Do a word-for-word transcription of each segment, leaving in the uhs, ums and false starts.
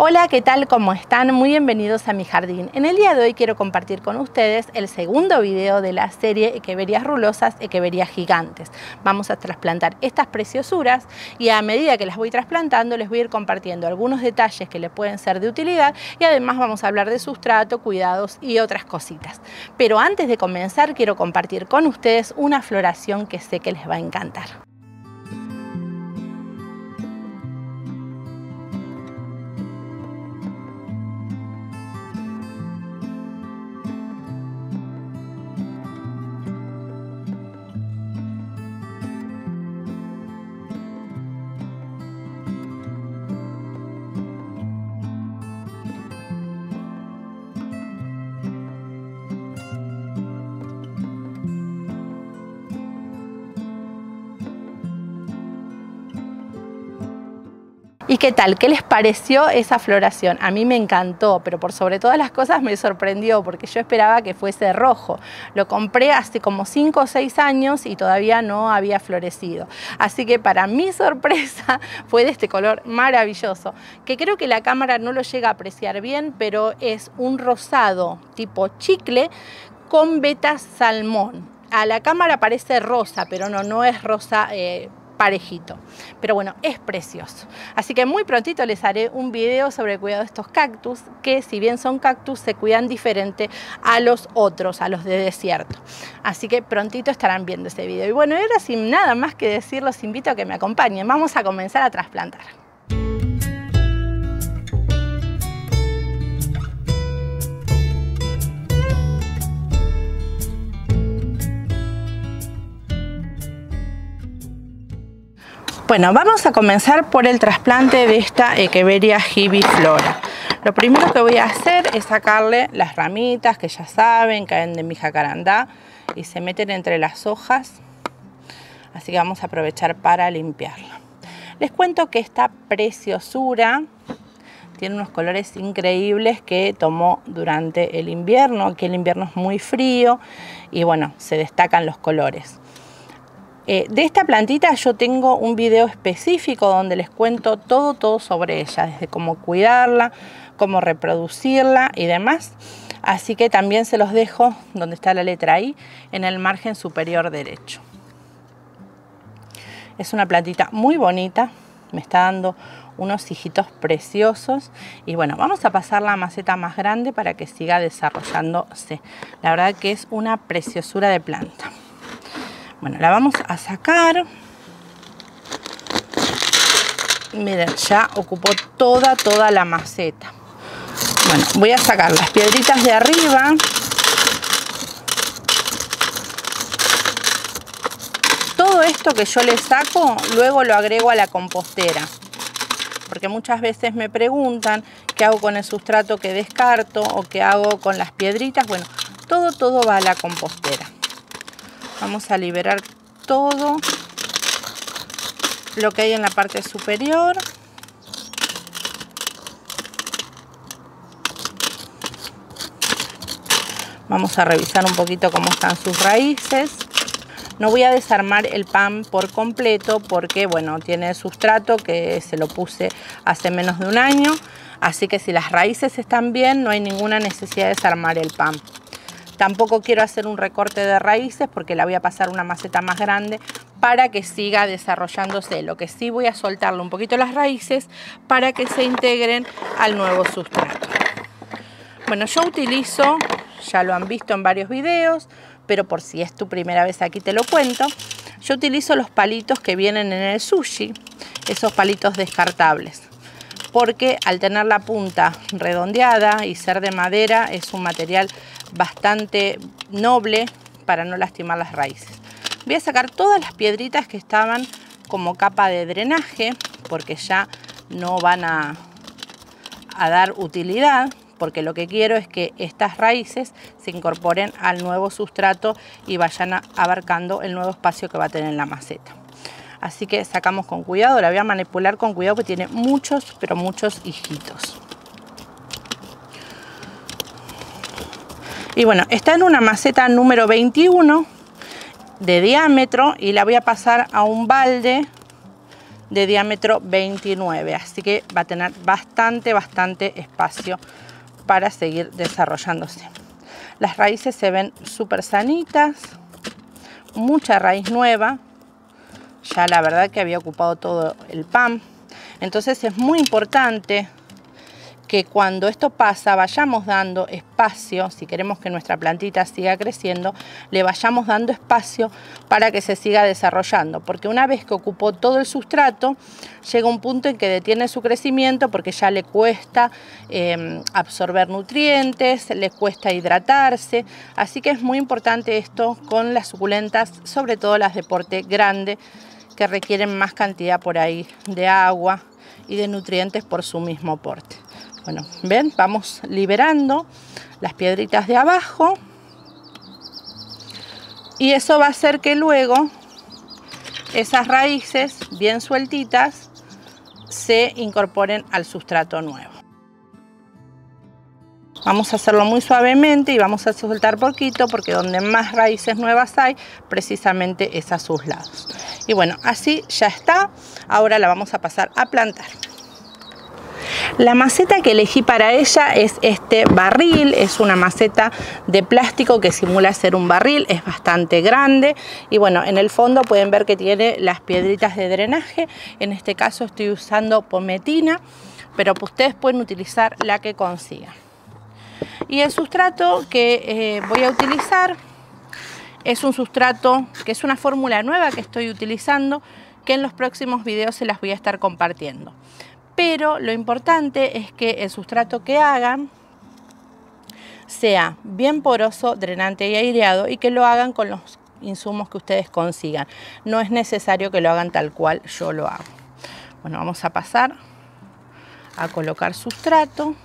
Hola, ¿qué tal? ¿Cómo están? Muy bienvenidos a mi jardín. En el día de hoy quiero compartir con ustedes el segundo video de la serie Echeverias Rulosas, Echeverias Gigantes. Vamos a trasplantar estas preciosuras y a medida que las voy trasplantando les voy a ir compartiendo algunos detalles que les pueden ser de utilidad y además vamos a hablar de sustrato, cuidados y otras cositas. Pero antes de comenzar quiero compartir con ustedes una floración que sé que les va a encantar. ¿Y qué tal? ¿Qué les pareció esa floración? A mí me encantó, pero por sobre todas las cosas me sorprendió porque yo esperaba que fuese rojo. Lo compré hace como cinco o seis años y todavía no había florecido. Así que para mi sorpresa fue de este color maravilloso, que creo que la cámara no lo llega a apreciar bien, pero es un rosado tipo chicle con vetas salmón. A la cámara parece rosa, pero no, no es rosa eh, parejito, pero bueno, es precioso. Así que muy prontito les haré un video sobre el cuidado de estos cactus, que si bien son cactus, se cuidan diferente a los otros, a los de desierto. Así que prontito estarán viendo ese video. Y bueno, ahora sin nada más que decir, los invito a que me acompañen. Vamos a comenzar a trasplantar. Bueno, vamos a comenzar por el trasplante de esta Echeveria gibbiflora. Lo primero que voy a hacer es sacarle las ramitas, que ya saben, caen de mi jacarandá y se meten entre las hojas. Así que vamos a aprovechar para limpiarla. Les cuento que esta preciosura tiene unos colores increíbles que tomó durante el invierno. Aquí el invierno es muy frío y bueno, se destacan los colores. Eh, de esta plantita yo tengo un video específico donde les cuento todo, todo sobre ella, desde cómo cuidarla, cómo reproducirla y demás. Así que también se los dejo, donde está la letra I, en el margen superior derecho. Es una plantita muy bonita, me está dando unos hijitos preciosos. Y bueno, vamos a pasar la maceta más grande para que siga desarrollándose. La verdad que es una preciosura de planta. Bueno, la vamos a sacar. Miren, ya ocupó toda, toda la maceta. Bueno, voy a sacar las piedritas de arriba. Todo esto que yo le saco, luego lo agrego a la compostera. Porque muchas veces me preguntan qué hago con el sustrato que descarto o qué hago con las piedritas. Bueno, todo, todo va a la compostera. Vamos a liberar todo lo que hay en la parte superior. Vamos a revisar un poquito cómo están sus raíces. No voy a desarmar el pan por completo porque, bueno, tiene sustrato que se lo puse hace menos de un año. Así que si las raíces están bien, no hay ninguna necesidad de desarmar el pan. Tampoco quiero hacer un recorte de raíces porque la voy a pasar una maceta más grande para que siga desarrollándose. Lo que sí voy a soltarle un poquito las raíces para que se integren al nuevo sustrato. Bueno, yo utilizo, ya lo han visto en varios videos, pero por si es tu primera vez aquí te lo cuento. Yo utilizo los palitos que vienen en el sushi, esos palitos descartables. Porque al tener la punta redondeada y ser de madera es un material bastante noble para no lastimar las raíces. Voy a sacar todas las piedritas que estaban como capa de drenaje porque ya no van a, a dar utilidad, porque lo que quiero es que estas raíces se incorporen al nuevo sustrato y vayan abarcando el nuevo espacio que va a tener la maceta. Así que sacamos con cuidado, la voy a manipular con cuidado porque tiene muchos, pero muchos hijitos. Y bueno, está en una maceta número veintiuno de diámetro y la voy a pasar a un balde de diámetro veintinueve, así que va a tener bastante, bastante espacio para seguir desarrollándose. Las raíces se ven súper sanitas, mucha raíz nueva, ya la verdad que había ocupado todo el pan. Entonces es muy importante que cuando esto pasa vayamos dando espacio, si queremos que nuestra plantita siga creciendo, le vayamos dando espacio para que se siga desarrollando, porque una vez que ocupó todo el sustrato, llega un punto en que detiene su crecimiento porque ya le cuesta eh, absorber nutrientes, le cuesta hidratarse, así que es muy importante esto con las suculentas, sobre todo las de porte grande, que requieren más cantidad por ahí de agua y de nutrientes por su mismo porte. Bueno, ven, vamos liberando las piedritas de abajo y eso va a hacer que luego esas raíces bien sueltitas se incorporen al sustrato nuevo. Vamos a hacerlo muy suavemente y vamos a soltar poquito porque donde más raíces nuevas hay, precisamente es a sus lados. Y bueno, así ya está. Ahora la vamos a pasar a plantar. La maceta que elegí para ella es este barril, es una maceta de plástico que simula ser un barril, es bastante grande y bueno, en el fondo pueden ver que tiene las piedritas de drenaje, en este caso estoy usando pometina, pero ustedes pueden utilizar la que consigan. Y el sustrato que eh, voy a utilizar es un sustrato que es una fórmula nueva que estoy utilizando, que en los próximos videos se las voy a estar compartiendo. Pero lo importante es que el sustrato que hagan sea bien poroso, drenante y aireado y que lo hagan con los insumos que ustedes consigan. No es necesario que lo hagan tal cual yo lo hago. Bueno, vamos a pasar a colocar sustrato.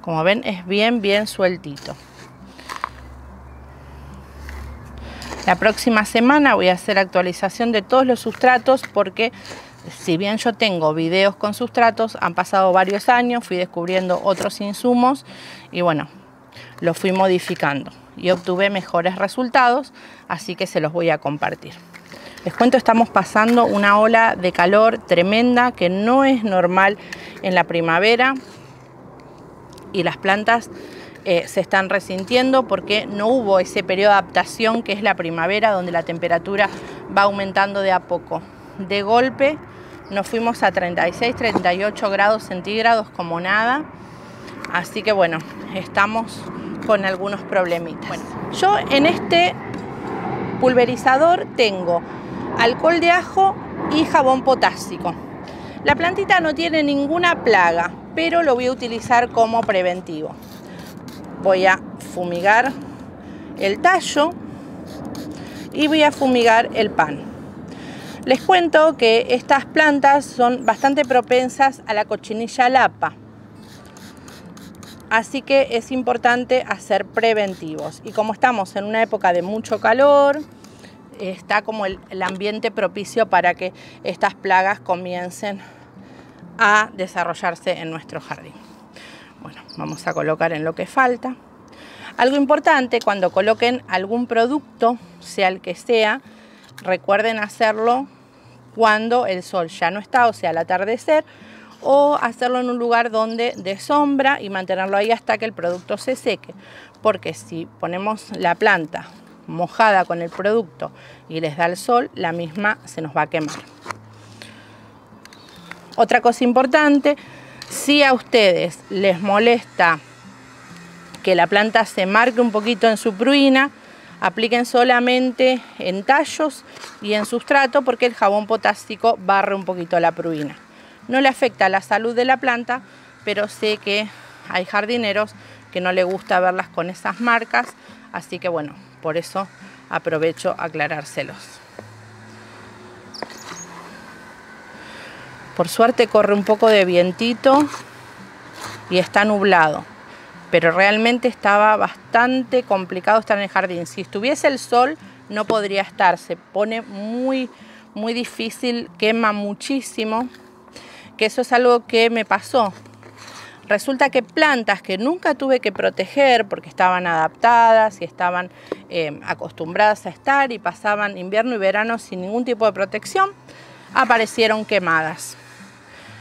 Como ven, es bien, bien sueltito. La próxima semana voy a hacer actualización de todos los sustratos porque... si bien yo tengo videos con sustratos, han pasado varios años, fui descubriendo otros insumos y bueno, los fui modificando y obtuve mejores resultados, así que se los voy a compartir. Les cuento, estamos pasando una ola de calor tremenda que no es normal en la primavera y las plantas eh, se están resintiendo porque no hubo ese periodo de adaptación que es la primavera, donde la temperatura va aumentando de a poco. De golpe nos fuimos a treinta y seis, treinta y ocho grados centígrados como nada. Así que bueno, estamos con algunos problemitas. Bueno, yo en este pulverizador tengo alcohol de ajo y jabón potásico. La plantita no tiene ninguna plaga, pero lo voy a utilizar como preventivo. Voy a fumigar el tallo y voy a fumigar el pan. Les cuento que estas plantas son bastante propensas a la cochinilla lapa, así que es importante hacer preventivos. Y como estamos en una época de mucho calor, está como el, el ambiente propicio para que estas plagas comiencen a desarrollarse en nuestro jardín. Bueno, vamos a colocar en lo que falta. Algo importante, cuando coloquen algún producto, sea el que sea, recuerden hacerlo cuando el sol ya no está, o sea, al atardecer, o hacerlo en un lugar donde dé sombra y mantenerlo ahí hasta que el producto se seque, porque si ponemos la planta mojada con el producto y les da el sol, la misma se nos va a quemar. Otra cosa importante, si a ustedes les molesta que la planta se marque un poquito en su pruina, apliquen solamente en tallos y en sustrato porque el jabón potásico barre un poquito la pruina. No le afecta la salud de la planta, pero sé que hay jardineros que no les gusta verlas con esas marcas, así que bueno, por eso aprovecho aclarárselos. Por suerte corre un poco de vientito y está nublado, pero realmente estaba bastante complicado estar en el jardín. Si estuviese el sol no podría estar, se pone muy, muy difícil, quema muchísimo, que eso es algo que me pasó. Resulta que plantas que nunca tuve que proteger porque estaban adaptadas y estaban eh, acostumbradas a estar y pasaban invierno y verano sin ningún tipo de protección, aparecieron quemadas.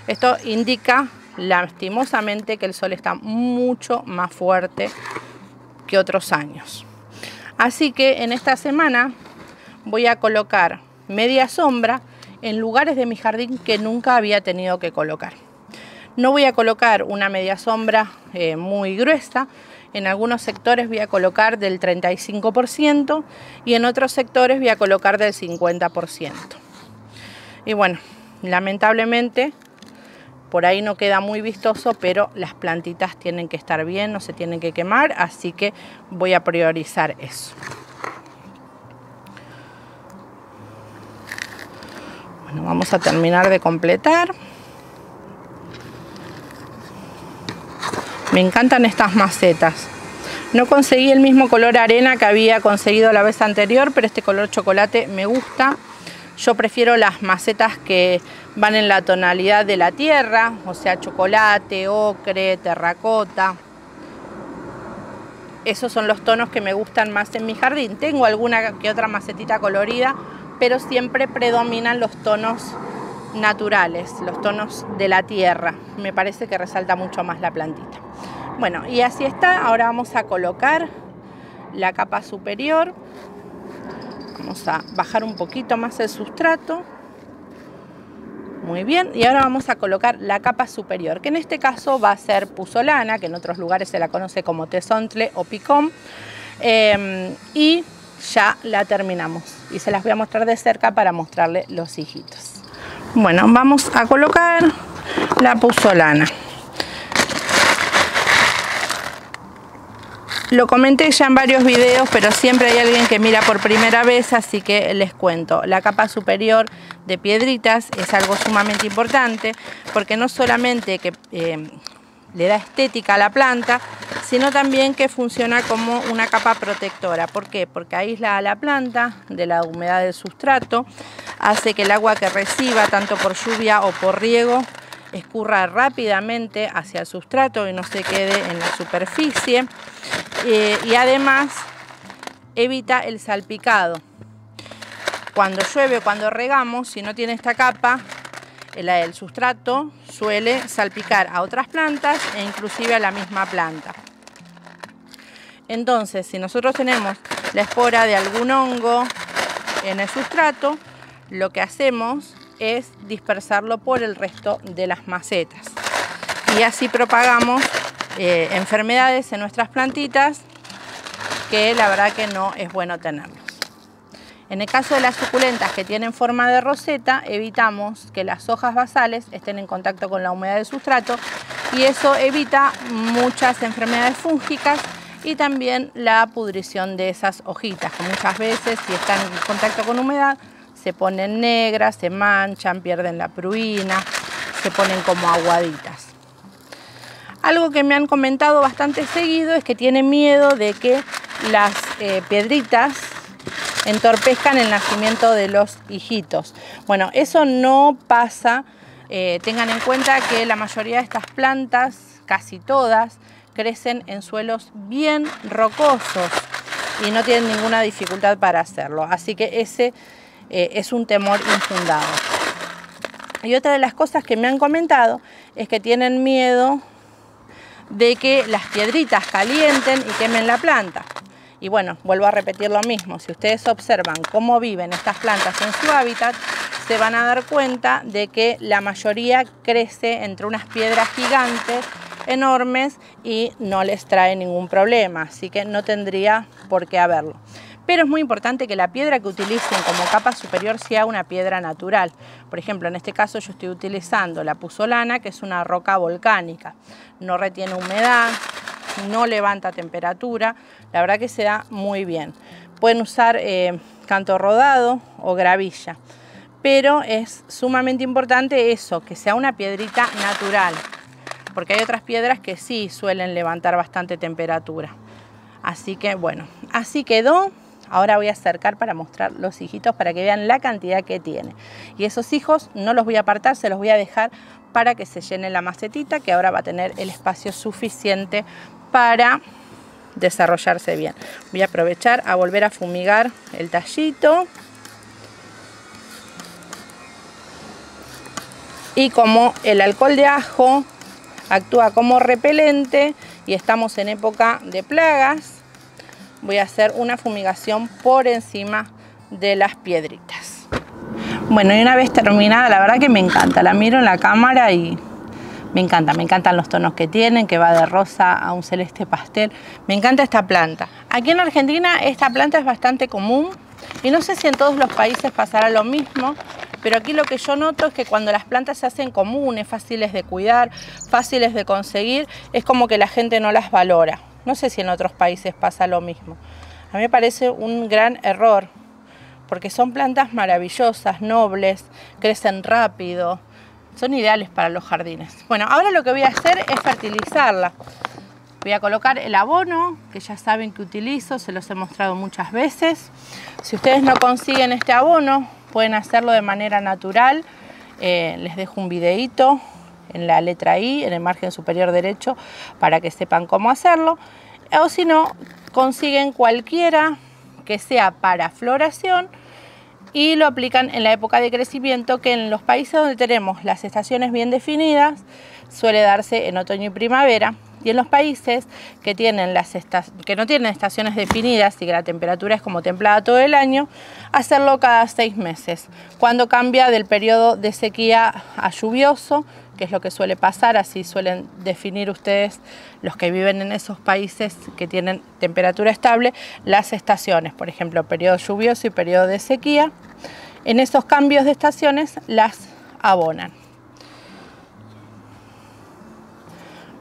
Esto indica lastimosamente que el sol está mucho más fuerte que otros años. Así que en esta semana voy a colocar media sombra en lugares de mi jardín que nunca había tenido que colocar. No voy a colocar una media sombra eh, muy gruesa. En algunos sectores voy a colocar del treinta y cinco por ciento y en otros sectores voy a colocar del cincuenta por ciento. Y bueno, lamentablemente por ahí no queda muy vistoso, pero las plantitas tienen que estar bien, no se tienen que quemar, así que voy a priorizar eso. Bueno, vamos a terminar de completar. Me encantan estas macetas. No conseguí el mismo color arena que había conseguido la vez anterior, pero este color chocolate me gusta. Yo prefiero las macetas que van en la tonalidad de la tierra, o sea, chocolate, ocre, terracota. Esos son los tonos que me gustan más en mi jardín. Tengo alguna que otra macetita colorida, pero siempre predominan los tonos naturales, los tonos de la tierra. Me parece que resalta mucho más la plantita. Bueno, y así está. Ahora vamos a colocar la capa superior. Vamos a bajar un poquito más el sustrato. Muy bien, y ahora vamos a colocar la capa superior, que en este caso va a ser puzolana, que en otros lugares se la conoce como tesontle o picón. Eh, y ya la terminamos y se las voy a mostrar de cerca para mostrarle los hijitos. Bueno, vamos a colocar la puzolana. Lo comenté ya en varios videos, pero siempre hay alguien que mira por primera vez, así que les cuento. La capa superior de piedritas es algo sumamente importante, porque no solamente que eh, le da estética a la planta, sino también que funciona como una capa protectora. ¿Por qué? Porque aísla a la planta de la humedad del sustrato, hace que el agua que reciba, tanto por lluvia o por riego, escurra rápidamente hacia el sustrato y no se quede en la superficie. Eh, y además evita el salpicado. Cuando llueve, cuando regamos, si no tiene esta capa, el, el sustrato suele salpicar a otras plantas e inclusive a la misma planta. Entonces, si nosotros tenemos la espora de algún hongo en el sustrato, lo que hacemos es dispersarlo por el resto de las macetas. Y así propagamos eh, enfermedades en nuestras plantitas, que la verdad que no es bueno tenerlos. En el caso de las suculentas que tienen forma de roseta, evitamos que las hojas basales estén en contacto con la humedad del sustrato y eso evita muchas enfermedades fúngicas y también la pudrición de esas hojitas, que muchas veces si están en contacto con humedad se ponen negras, se manchan, pierden la pruina, se ponen como aguaditas. Algo que me han comentado bastante seguido es que tienen miedo de que las eh, piedritas entorpezcan el nacimiento de los hijitos. Bueno, eso no pasa. Eh, tengan en cuenta que la mayoría de estas plantas, casi todas, crecen en suelos bien rocosos y no tienen ninguna dificultad para hacerlo. Así que ese Eh, es un temor infundado. Y otra de las cosas que me han comentado es que tienen miedo de que las piedritas calienten y quemen la planta. Y bueno, vuelvo a repetir lo mismo. Si ustedes observan cómo viven estas plantas en su hábitat, se van a dar cuenta de que la mayoría crece entre unas piedras gigantes, enormes, y no les trae ningún problema. Así que no tendría por qué haberlo. Pero es muy importante que la piedra que utilicen como capa superior sea una piedra natural. Por ejemplo, en este caso yo estoy utilizando la puzolana, que es una roca volcánica. No retiene humedad, no levanta temperatura. La verdad que se da muy bien. Pueden usar eh, canto rodado o gravilla. Pero es sumamente importante eso, que sea una piedrita natural. Porque hay otras piedras que sí suelen levantar bastante temperatura. Así que bueno, así quedó. Ahora voy a acercar para mostrar los hijitos para que vean la cantidad que tiene. Y esos hijos no los voy a apartar, se los voy a dejar para que se llene la macetita, que ahora va a tener el espacio suficiente para desarrollarse bien. Voy a aprovechar a volver a fumigar el tallito. y como el alcohol de ajo actúa como repelente y estamos en época de plagas, voy a hacer una fumigación por encima de las piedritas. Bueno, y una vez terminada, la verdad que me encanta, la miro en la cámara y me encanta, me encantan los tonos que tienen, que va de rosa a un celeste pastel. Me encanta esta planta. Aquí en Argentina esta planta es bastante común y no sé si en todos los países pasará lo mismo, pero aquí lo que yo noto es que cuando las plantas se hacen comunes, fáciles de cuidar, fáciles de conseguir, es como que la gente no las valora. No sé si en otros países pasa lo mismo. A mí me parece un gran error, porque son plantas maravillosas, nobles, crecen rápido, son ideales para los jardines. Bueno, ahora lo que voy a hacer es fertilizarla. Voy a colocar el abono, que ya saben que utilizo, se los he mostrado muchas veces. Si ustedes no consiguen este abono, pueden hacerlo de manera natural. Eh, les dejo un videíto en la letra I, en el margen superior derecho, para que sepan cómo hacerlo. O si no, consiguen cualquiera que sea para floración y lo aplican en la época de crecimiento, que en los países donde tenemos las estaciones bien definidas suele darse en otoño y primavera, y en los países que, tienen las que no tienen estaciones definidas y que la temperatura es como templada todo el año, hacerlo cada seis meses, cuando cambia del periodo de sequía a lluvioso, que es lo que suele pasar. Así suelen definir ustedes, los que viven en esos países que tienen temperatura estable, las estaciones, por ejemplo, periodo lluvioso y periodo de sequía. En esos cambios de estaciones las abonan.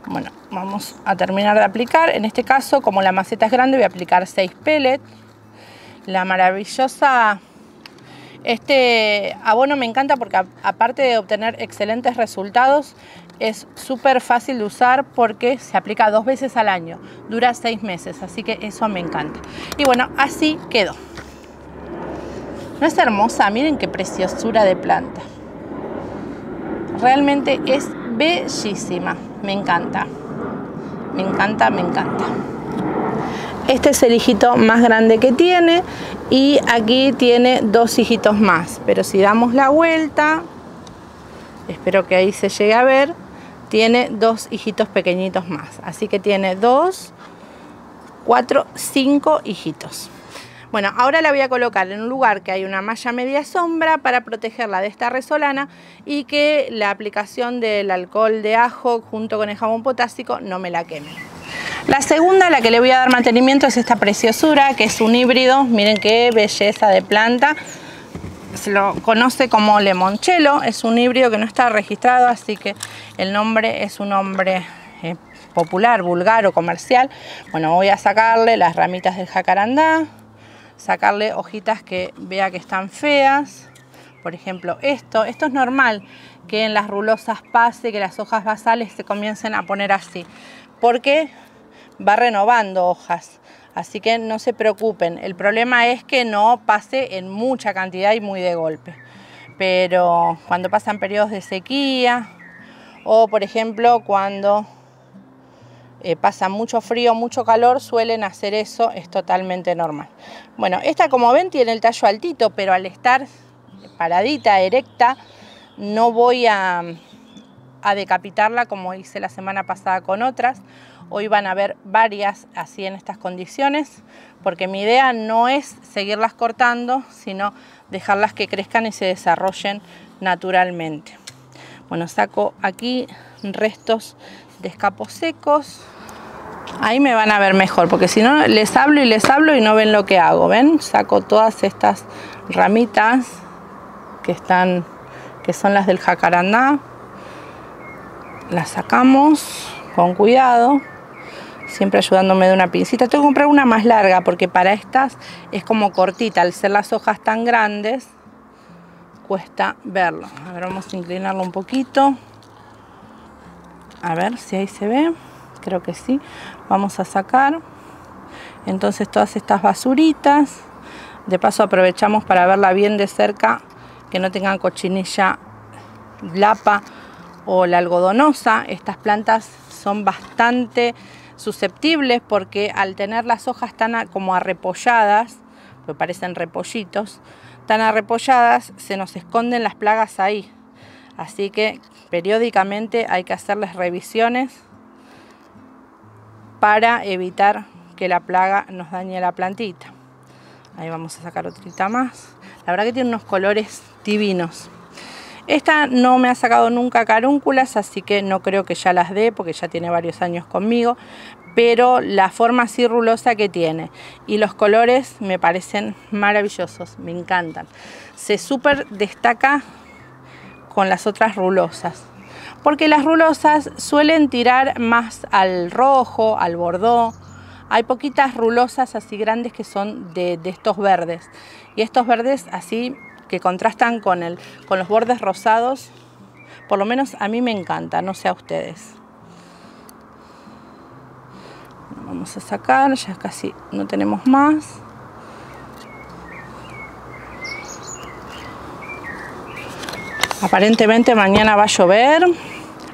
Bueno, vamos a terminar de aplicar. En este caso, como la maceta es grande, voy a aplicar seis pellets. La maravillosa... Este abono me encanta porque a, aparte de obtener excelentes resultados, es súper fácil de usar porque se aplica dos veces al año, dura seis meses, así que eso me encanta. Y bueno, así quedó. ¿No es hermosa? Miren qué preciosura de planta. Realmente es bellísima, me encanta, me encanta, me encanta. Este es el hijito más grande que tiene y aquí tiene dos hijitos más. Pero si damos la vuelta, espero que ahí se llegue a ver, tiene dos hijitos pequeñitos más. Así que tiene dos, cuatro, cinco hijitos. Bueno, ahora la voy a colocar en un lugar que hay una malla media sombra para protegerla de esta resolana y que la aplicación del alcohol de ajo junto con el jabón potásico no me la queme. La segunda, la que le voy a dar mantenimiento, es esta preciosura, que es un híbrido. Miren qué belleza de planta. Se lo conoce como lemonchelo. Es un híbrido que no está registrado, así que el nombre es un nombre eh, popular, vulgar o comercial. Bueno, voy a sacarle las ramitas del jacarandá, sacarle hojitas que vea que están feas. Por ejemplo, esto. Esto es normal que en las rulosas pase, que las hojas basales se comiencen a poner así. ¿Por qué? Va renovando hojas, así que no se preocupen. El problema es que no pase en mucha cantidad y muy de golpe, pero cuando pasan periodos de sequía o, por ejemplo, cuando eh, pasa mucho frío, mucho calor, suelen hacer eso, es totalmente normal. Bueno, esta, como ven, tiene el tallo altito, pero al estar paradita, erecta, no voy a, a decapitarla como hice la semana pasada con otras. Hoy van a ver varias así en estas condiciones, porque mi idea no es seguirlas cortando, sino dejarlas que crezcan y se desarrollen naturalmente. Bueno, saco aquí restos de escapos secos. Ahí me van a ver mejor, porque si no les hablo y les hablo y no ven lo que hago. ¿Ven? Saco todas estas ramitas que están, que son las del jacarandá. Las sacamos con cuidado, siempre ayudándome de una pincita. Tengo que comprar una más larga porque para estas es como cortita. Al ser las hojas tan grandes, cuesta verlo. A ver, vamos a inclinarlo un poquito. A ver si ahí se ve. Creo que sí. Vamos a sacar entonces todas estas basuritas. De paso aprovechamos para verla bien de cerca, que no tengan cochinilla, lapa o la algodonosa. Estas plantas son bastante susceptibles porque al tener las hojas tan a, como arrepolladas, me parecen repollitos, tan arrepolladas, se nos esconden las plagas ahí. Así que periódicamente hay que hacer las revisiones para evitar que la plaga nos dañe la plantita. Ahí vamos a sacar otrita más. La verdad que tiene unos colores divinos. Esta no me ha sacado nunca carúnculas, así que no creo que ya las dé porque ya tiene varios años conmigo. Pero la forma así rulosa que tiene y los colores me parecen maravillosos, me encantan. Se súper destaca con las otras rulosas, porque las rulosas suelen tirar más al rojo, al bordó. Hay poquitas rulosas así grandes que son de, de estos verdes. Y estos verdes así que contrastan con, el, con los bordes rosados, por lo menos a mí me encanta, no sé a ustedes. Vamos a sacar, ya casi no tenemos más. Aparentemente mañana va a llover,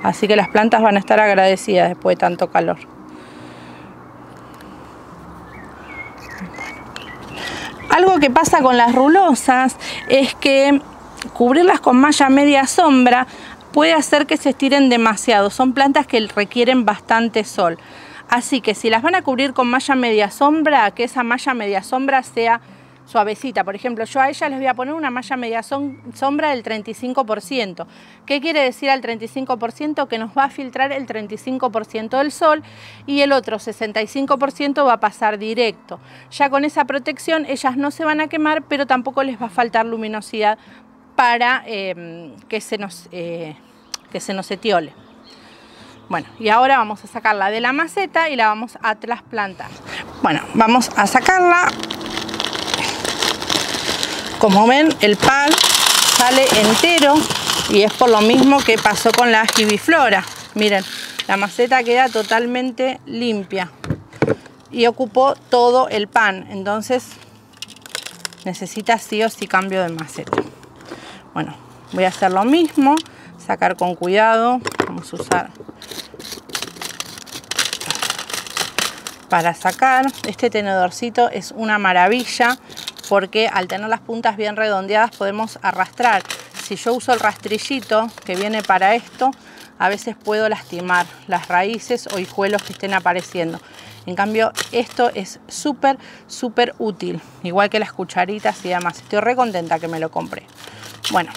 así que las plantas van a estar agradecidas después de tanto calor. Algo que pasa con las rulosas es que cubrirlas con malla media sombra puede hacer que se estiren demasiado. Son plantas que requieren bastante sol. Así que si las van a cubrir con malla media sombra, que esa malla media sombra sea suavecita. Por ejemplo, yo a ellas les voy a poner una malla media sombra del treinta y cinco por ciento. ¿Qué quiere decir al treinta y cinco por ciento? Que nos va a filtrar el treinta y cinco por ciento del sol y el otro sesenta y cinco por ciento va a pasar directo. Ya con esa protección ellas no se van a quemar, pero tampoco les va a faltar luminosidad para eh, que se nos, eh, que se nos etiole. Bueno, y ahora vamos a sacarla de la maceta y la vamos a trasplantar. Bueno, vamos a sacarla. Como ven, el pan sale entero y es por lo mismo que pasó con la gibbiflora. Miren, la maceta queda totalmente limpia y ocupó todo el pan. Entonces, necesita sí o sí cambio de maceta. Bueno, voy a hacer lo mismo, sacar con cuidado. Vamos a usar... para sacar, este tenedorcito es una maravilla porque al tener las puntas bien redondeadas podemos arrastrar. Si yo uso el rastrillito que viene para esto, a veces puedo lastimar las raíces o hijuelos que estén apareciendo. En cambio, esto es súper, súper útil. Igual que las cucharitas y demás. Estoy re contenta que me lo compré. Bueno,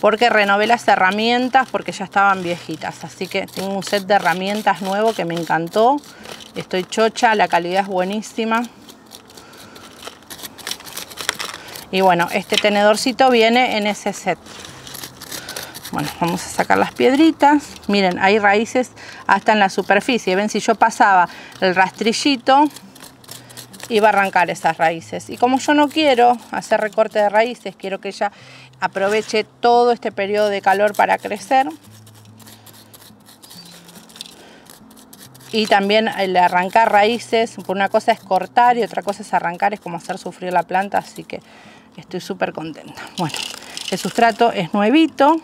porque renové las herramientas porque ya estaban viejitas. Así que tengo un set de herramientas nuevo que me encantó. Estoy chocha, la calidad es buenísima. Y bueno, este tenedorcito viene en ese set. Bueno, vamos a sacar las piedritas. Miren, hay raíces hasta en la superficie. Ven, si yo pasaba el rastrillito, iba a arrancar esas raíces. Y como yo no quiero hacer recorte de raíces, quiero que ella aproveche todo este periodo de calor para crecer y también el arrancar raíces. Una cosa es cortar y otra cosa es arrancar, es como hacer sufrir la planta, así que estoy súper contenta. Bueno, el sustrato es nuevito,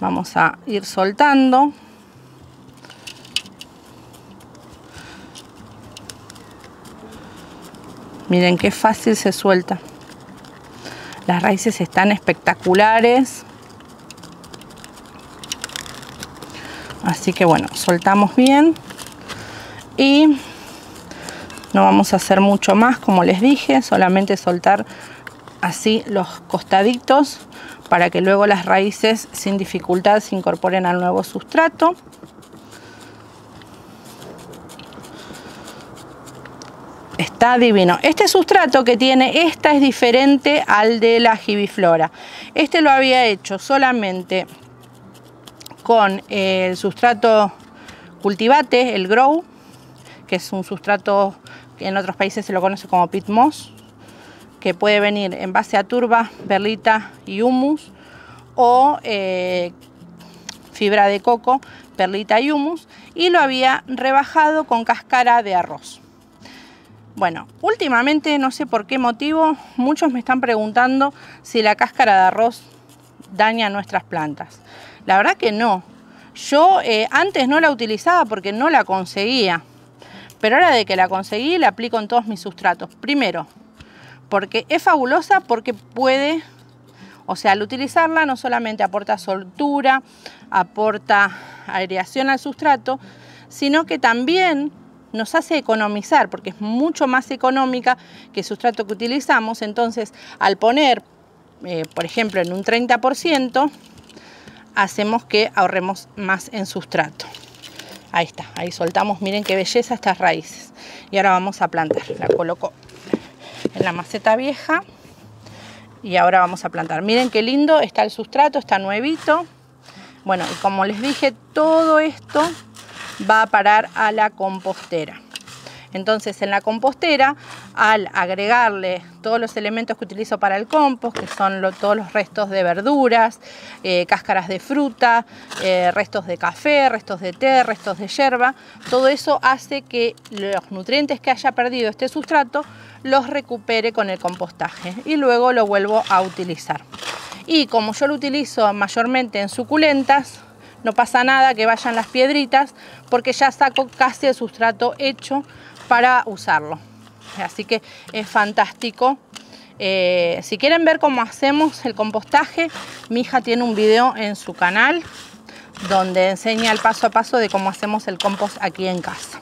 vamos a ir soltando. Miren qué fácil se suelta. Las raíces están espectaculares. Así que bueno, soltamos bien. Y no vamos a hacer mucho más, como les dije. Solamente soltar así los costaditos para que luego las raíces sin dificultad se incorporen al nuevo sustrato. Está divino. Este sustrato que tiene esta es diferente al de la gibbiflora. Este lo había hecho solamente con el sustrato cultivate, el grow, que es un sustrato que en otros países se lo conoce como pit moss, que puede venir en base a turba, perlita y humus, o eh, fibra de coco, perlita y humus, y lo había rebajado con cáscara de arroz. Bueno, últimamente, no sé por qué motivo, muchos me están preguntando si la cáscara de arroz daña nuestras plantas. La verdad que no. Yo eh, antes no la utilizaba porque no la conseguía. Pero ahora de que la conseguí, la aplico en todos mis sustratos. Primero, porque es fabulosa, porque puede O sea, al utilizarla no solamente aporta soltura, aporta aireación al sustrato, sino que también nos hace economizar, porque es mucho más económica que el sustrato que utilizamos. Entonces, al poner, eh, por ejemplo, en un treinta por ciento, hacemos que ahorremos más en sustrato. Ahí está, ahí soltamos, miren qué belleza estas raíces. Y ahora vamos a plantar. La coloco en la maceta vieja y ahora vamos a plantar. Miren qué lindo está el sustrato, está nuevito. Bueno, y como les dije, todo esto va a parar a la compostera. Entonces, en la compostera, al agregarle todos los elementos que utilizo para el compost, que son lo, todos los restos de verduras, eh, cáscaras de fruta, eh, restos de café, restos de té, restos de yerba, todo eso hace que los nutrientes que haya perdido este sustrato los recupere con el compostaje y luego lo vuelvo a utilizar. Y como yo lo utilizo mayormente en suculentas, no pasa nada que vayan las piedritas porque ya saco casi el sustrato hecho para usarlo. Así que es fantástico. Eh, si quieren ver cómo hacemos el compostaje, mi hija tiene un video en su canal donde enseña el paso a paso de cómo hacemos el compost aquí en casa.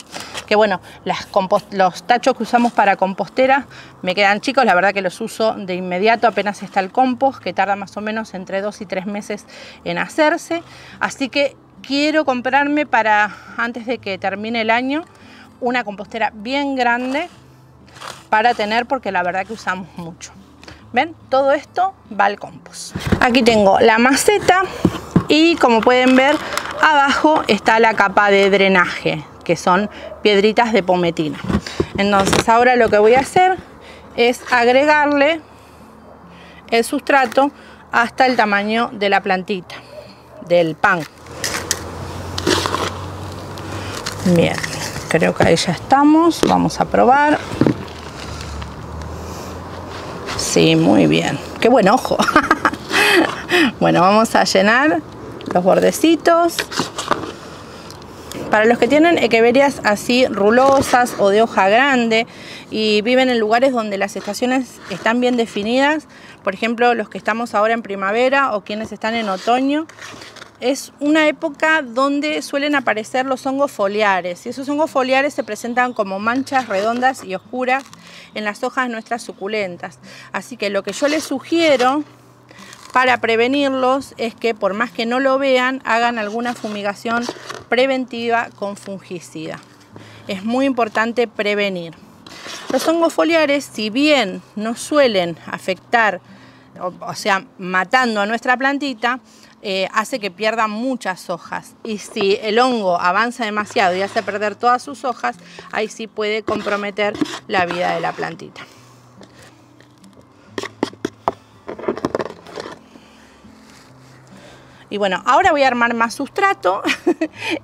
Que bueno, las compost, los tachos que usamos para compostera me quedan chicos, la verdad que los uso de inmediato apenas está el compost, que tarda más o menos entre dos y tres meses en hacerse. Así que quiero comprarme para antes de que termine el año una compostera bien grande para tener, porque la verdad que usamos mucho. ¿Ven? Todo esto va al compost. Aquí tengo la maceta y como pueden ver abajo está la capa de drenaje, que son piedritas de pometina. Entonces ahora lo que voy a hacer es agregarle el sustrato hasta el tamaño de la plantita, del pan. Bien, creo que ahí ya estamos. Vamos a probar. Sí, muy bien. ¡Qué buen ojo! Bueno, vamos a llenar los bordecitos. Para los que tienen echeverias así rulosas o de hoja grande y viven en lugares donde las estaciones están bien definidas, por ejemplo, los que estamos ahora en primavera o quienes están en otoño, es una época donde suelen aparecer los hongos foliares. Y esos hongos foliares se presentan como manchas redondas y oscuras en las hojas de nuestras suculentas. Así que lo que yo les sugiero para prevenirlos es que, por más que no lo vean, hagan alguna fumigación preventiva con fungicida. Es muy importante prevenir. Los hongos foliares, si bien no suelen afectar, o, o sea, matando a nuestra plantita, eh, hace que pierda muchas hojas. Y si el hongo avanza demasiado y hace perder todas sus hojas, ahí sí puede comprometer la vida de la plantita. Y bueno, ahora voy a armar más sustrato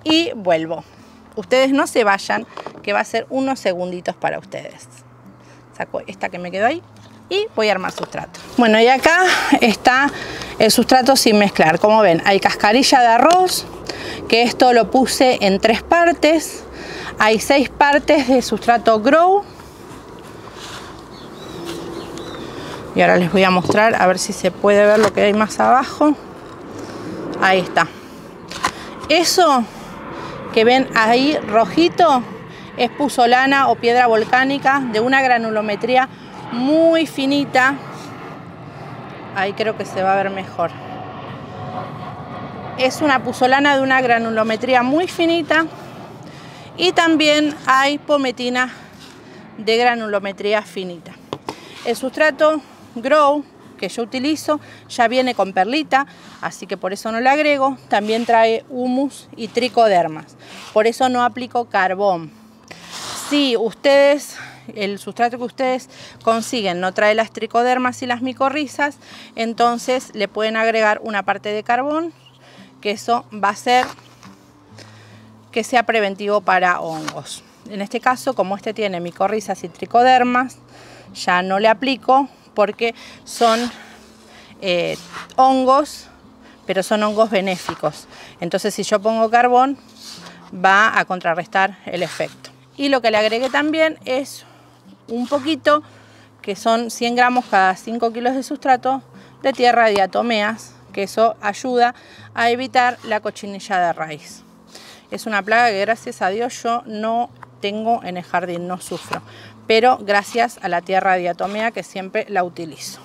y vuelvo. Ustedes no se vayan, que va a ser unos segunditos para ustedes. Saco esta que me quedó ahí y voy a armar sustrato. Bueno, y acá está el sustrato sin mezclar. Como ven, hay cascarilla de arroz, que esto lo puse en tres partes. Hay seis partes de sustrato grow. Y ahora les voy a mostrar, a ver si se puede ver lo que hay más abajo. Ahí está. Eso que ven ahí rojito es puzolana o piedra volcánica de una granulometría muy finita. Ahí creo que se va a ver mejor. Es una puzolana de una granulometría muy finita. Y también hay pometina de granulometría finita. El sustrato grow que yo utilizo ya viene con perlita, así que por eso no le agrego. También trae humus y tricodermas, por eso no aplico carbón. Si ustedes, el sustrato que ustedes consiguen no trae las tricodermas y las micorrizas, entonces le pueden agregar una parte de carbón, que eso va a hacer que sea preventivo para hongos. En este caso, como este tiene micorrizas y tricodermas, ya no le aplico, porque son eh, hongos, pero son hongos benéficos. Entonces, si yo pongo carbón, va a contrarrestar el efecto. Y lo que le agregué también es un poquito, que son cien gramos cada cinco kilos de sustrato, de tierra diatomeas, que eso ayuda a evitar la cochinilla de raíz. Es una plaga que gracias a Dios yo no tengo en el jardín, no sufro, pero gracias a la tierra diatomea que siempre la utilizo.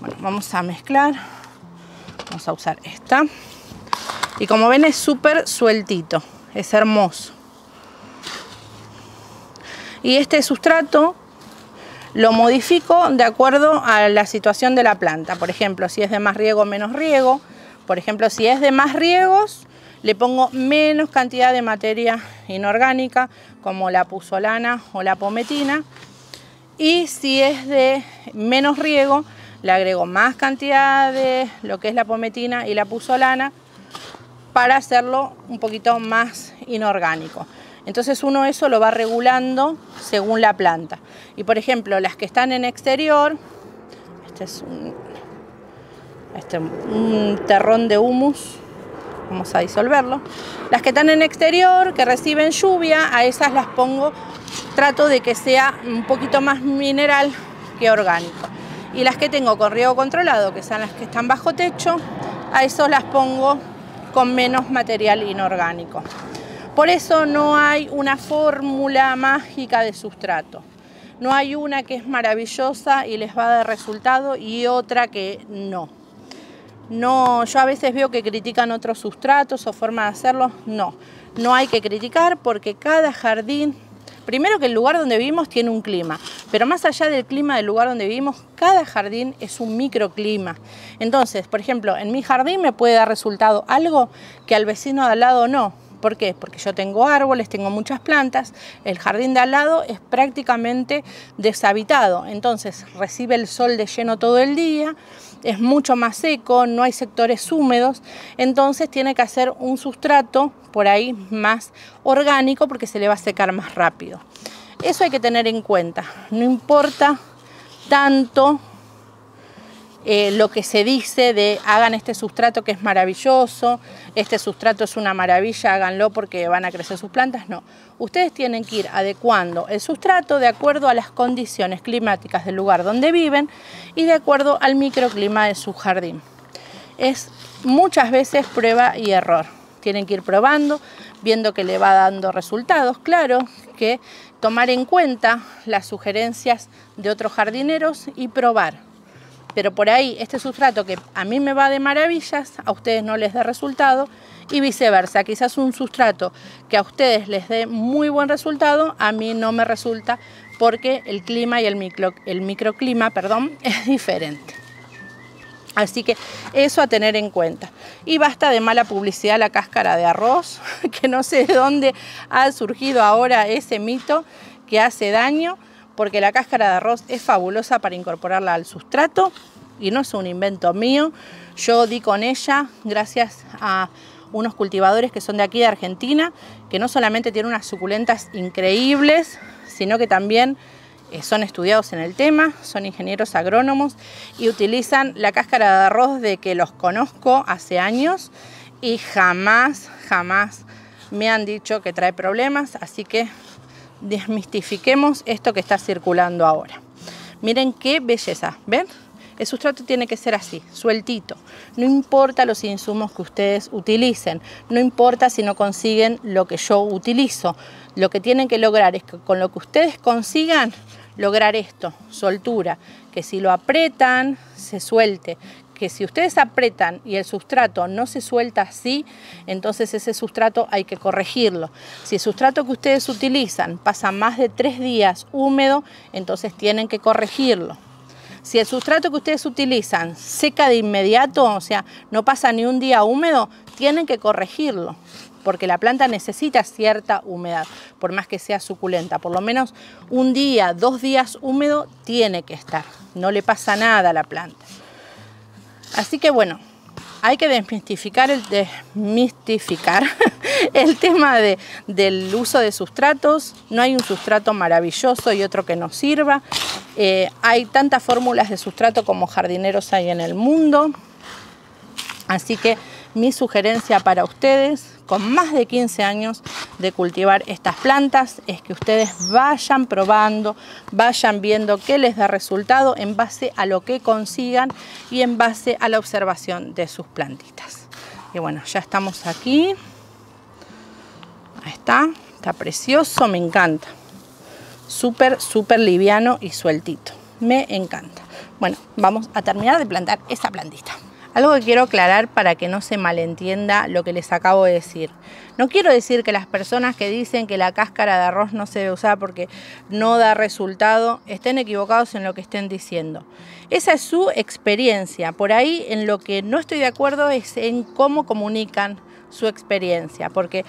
Bueno, vamos a mezclar, vamos a usar esta. Y como ven es súper sueltito, es hermoso. Y este sustrato lo modifico de acuerdo a la situación de la planta. Por ejemplo, si es de más riego o menos riego. Por ejemplo, si es de más riegos, le pongo menos cantidad de materia inorgánica, como la puzolana o la pometina. Y si es de menos riego, le agrego más cantidad de lo que es la pometina y la puzolana, para hacerlo un poquito más inorgánico. Entonces uno eso lo va regulando según la planta. Y por ejemplo, las que están en exterior, este es un, este, un terrón de humus, vamos a disolverlo. Las que están en exterior, que reciben lluvia, a esas las pongo, trato de que sea un poquito más mineral que orgánico. Y las que tengo con riego controlado, que son las que están bajo techo, a esos las pongo con menos material inorgánico. Por eso no hay una fórmula mágica de sustrato. No hay una que es maravillosa y les va a dar resultado y otra que no. No, yo a veces veo que critican otros sustratos o formas de hacerlos. No, no hay que criticar porque cada jardín, primero que el lugar donde vivimos tiene un clima, pero más allá del clima del lugar donde vivimos, cada jardín es un microclima. Entonces, por ejemplo, en mi jardín me puede dar resultado algo que al vecino de al lado no. ¿Por qué? Porque yo tengo árboles, tengo muchas plantas, el jardín de al lado es prácticamente deshabitado, entonces recibe el sol de lleno todo el día, es mucho más seco, no hay sectores húmedos, entonces tiene que hacer un sustrato por ahí más orgánico porque se le va a secar más rápido. Eso hay que tener en cuenta, no importa tanto Eh, lo que se dice de hagan este sustrato que es maravilloso, este sustrato es una maravilla, háganlo porque van a crecer sus plantas. No, ustedes tienen que ir adecuando el sustrato de acuerdo a las condiciones climáticas del lugar donde viven y de acuerdo al microclima de su jardín. Es muchas veces prueba y error. Tienen que ir probando, viendo que le va dando resultados. Claro que tomar en cuenta las sugerencias de otros jardineros y probar. Pero por ahí este sustrato que a mí me va de maravillas, a ustedes no les da resultado y viceversa. Quizás un sustrato que a ustedes les dé muy buen resultado, a mí no me resulta porque el clima y el, micro, el microclima perdón, es diferente. Así que eso a tener en cuenta. Y basta de mala publicidad la cáscara de arroz, que no sé de dónde ha surgido ahora ese mito que hace daño. Porque la cáscara de arroz es fabulosa para incorporarla al sustrato y no es un invento mío. Yo di con ella gracias a unos cultivadores que son de aquí de Argentina, que no solamente tienen unas suculentas increíbles, sino que también son estudiados en el tema, son ingenieros agrónomos y utilizan la cáscara de arroz de que los conozco hace años y jamás, jamás me han dicho que trae problemas, así que desmistifiquemos esto que está circulando ahora. Miren qué belleza, ¿ven? El sustrato tiene que ser así, sueltito. No importa los insumos que ustedes utilicen, no importa si no consiguen lo que yo utilizo. Lo que tienen que lograr es que con lo que ustedes consigan, lograr esto, soltura. Que si lo apretan, se suelte. Que si ustedes apretan y el sustrato no se suelta así, entonces ese sustrato hay que corregirlo. Si el sustrato que ustedes utilizan pasa más de tres días húmedo, entonces tienen que corregirlo. Si el sustrato que ustedes utilizan seca de inmediato, o sea, no pasa ni un día húmedo, tienen que corregirlo, porque la planta necesita cierta humedad, por más que sea suculenta. Por lo menos un día, dos días húmedo tiene que estar, no le pasa nada a la planta. Así que bueno, hay que desmistificar el, desmistificar el tema de, del uso de sustratos. No hay un sustrato maravilloso y otro que no sirva. Eh, hay tantas fórmulas de sustrato como jardineros hay en el mundo. Así que mi sugerencia para ustedes, con más de quince años de cultivar estas plantas es que ustedes vayan probando, vayan viendo qué les da resultado en base a lo que consigan y en base a la observación de sus plantitas. Y bueno, ya estamos aquí. Ahí está, está precioso, me encanta. Súper, súper liviano y sueltito. Me encanta. Bueno, vamos a terminar de plantar esa plantita. Algo que quiero aclarar para que no se malentienda lo que les acabo de decir. No quiero decir que las personas que dicen que la cáscara de arroz no se debe usar porque no da resultado, estén equivocados en lo que estén diciendo. Esa es su experiencia. Por ahí en lo que no estoy de acuerdo es en cómo comunican su experiencia. Porque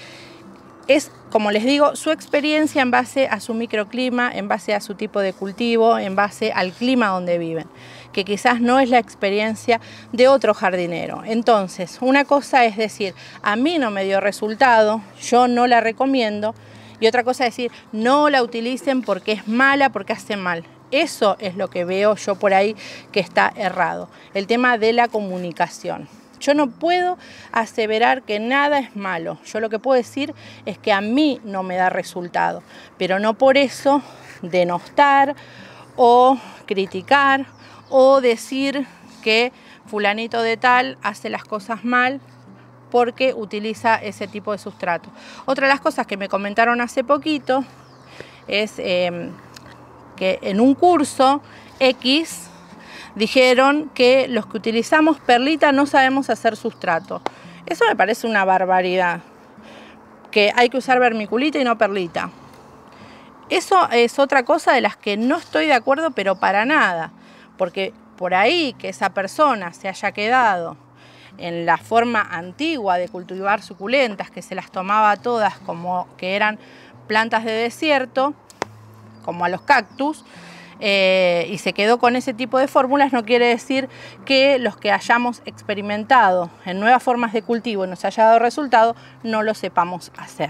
es, como les digo, su experiencia en base a su microclima, en base a su tipo de cultivo, en base al clima donde viven, que quizás no es la experiencia de otro jardinero. Entonces, una cosa es decir, a mí no me dio resultado, yo no la recomiendo, y otra cosa es decir, no la utilicen porque es mala, porque hace mal. Eso es lo que veo yo por ahí que está errado, el tema de la comunicación. Yo no puedo aseverar que nada es malo. Yo lo que puedo decir es que a mí no me da resultado, pero no por eso denostar o criticar o decir que fulanito de tal hace las cosas mal porque utiliza ese tipo de sustrato. Otra de las cosas que me comentaron hace poquito es eh, que en un curso X dijeron que los que utilizamos perlita no sabemos hacer sustrato. Eso me parece una barbaridad. Que hay que usar vermiculita y no perlita. Eso es otra cosa de las que no estoy de acuerdo, pero para nada. Porque por ahí que esa persona se haya quedado en la forma antigua de cultivar suculentas, que se las tomaba todas como que eran plantas de desierto, como a los cactus, Eh, y se quedó con ese tipo de fórmulas, no quiere decir que los que hayamos experimentado en nuevas formas de cultivo y nos haya dado resultado, no lo sepamos hacer.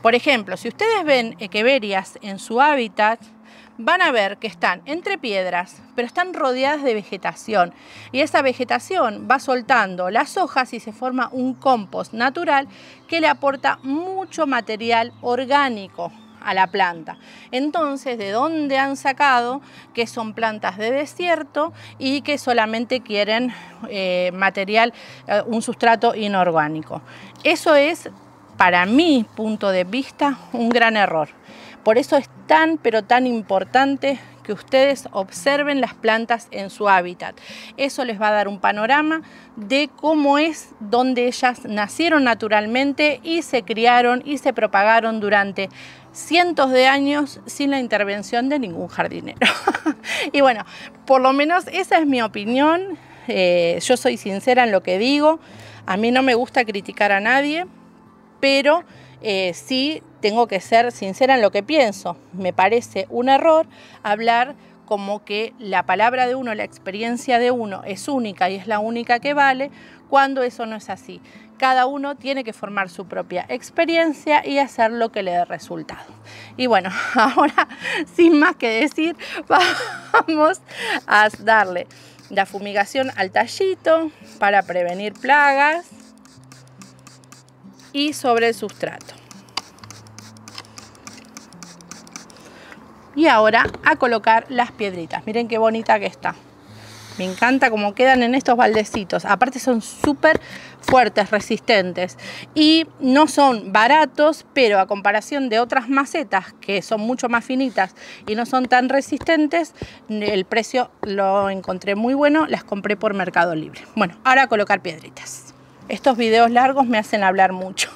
Por ejemplo, si ustedes ven echeverias en su hábitat, van a ver que están entre piedras, pero están rodeadas de vegetación. Y esa vegetación va soltando las hojas y se forma un compost natural que le aporta mucho material orgánico a la planta. Entonces, ¿de dónde han sacado que son plantas de desierto y que solamente quieren eh, material, eh, un sustrato inorgánico? Eso es, para mi punto de vista, un gran error. Por eso es tan, pero tan importante que ustedes observen las plantas en su hábitat. Eso les va a dar un panorama de cómo es donde ellas nacieron naturalmente y se criaron y se propagaron durante cientos de años sin la intervención de ningún jardinero. Y bueno, por lo menos esa es mi opinión. Eh, yo soy sincera en lo que digo. A mí no me gusta criticar a nadie, pero eh, sí tengo que ser sincera en lo que pienso. Me parece un error hablar como que la palabra de uno, la experiencia de uno es única y es la única que vale, cuando eso no es así. Cada uno tiene que formar su propia experiencia y hacer lo que le dé resultado. Y bueno, ahora sin más que decir, vamos a darle la fumigación al tallito para prevenir plagas y sobre el sustrato. Y ahora a colocar las piedritas. Miren qué bonita que está. Me encanta cómo quedan en estos baldecitos. Aparte son súper fuertes, resistentes. Y no son baratos, pero a comparación de otras macetas que son mucho más finitas y no son tan resistentes, el precio lo encontré muy bueno. Las compré por Mercado Libre. Bueno, ahora a colocar piedritas. Estos videos largos me hacen hablar mucho.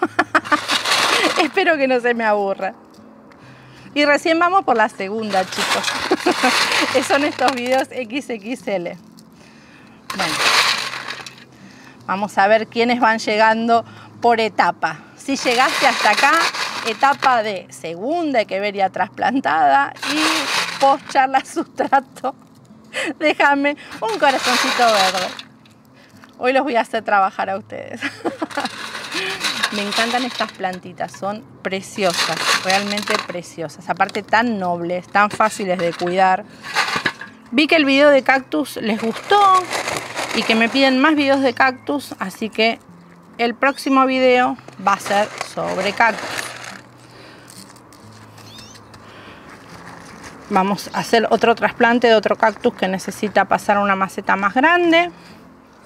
Espero que no se me aburra. Y recién vamos por la segunda, chicos. Son estos videos equis equis ele. Bueno, vamos a ver quiénes van llegando por etapa. Si llegaste hasta acá, etapa de segunda echeveria trasplantada y post charla sustrato, déjame un corazoncito verde. Hoy los voy a hacer trabajar a ustedes. Me encantan estas plantitas, son preciosas, realmente preciosas. Aparte tan nobles, tan fáciles de cuidar. Vi que el video de cactus les gustó y que me piden más videos de cactus, así que el próximo video va a ser sobre cactus. Vamos a hacer otro trasplante de otro cactus que necesita pasar a una maceta más grande.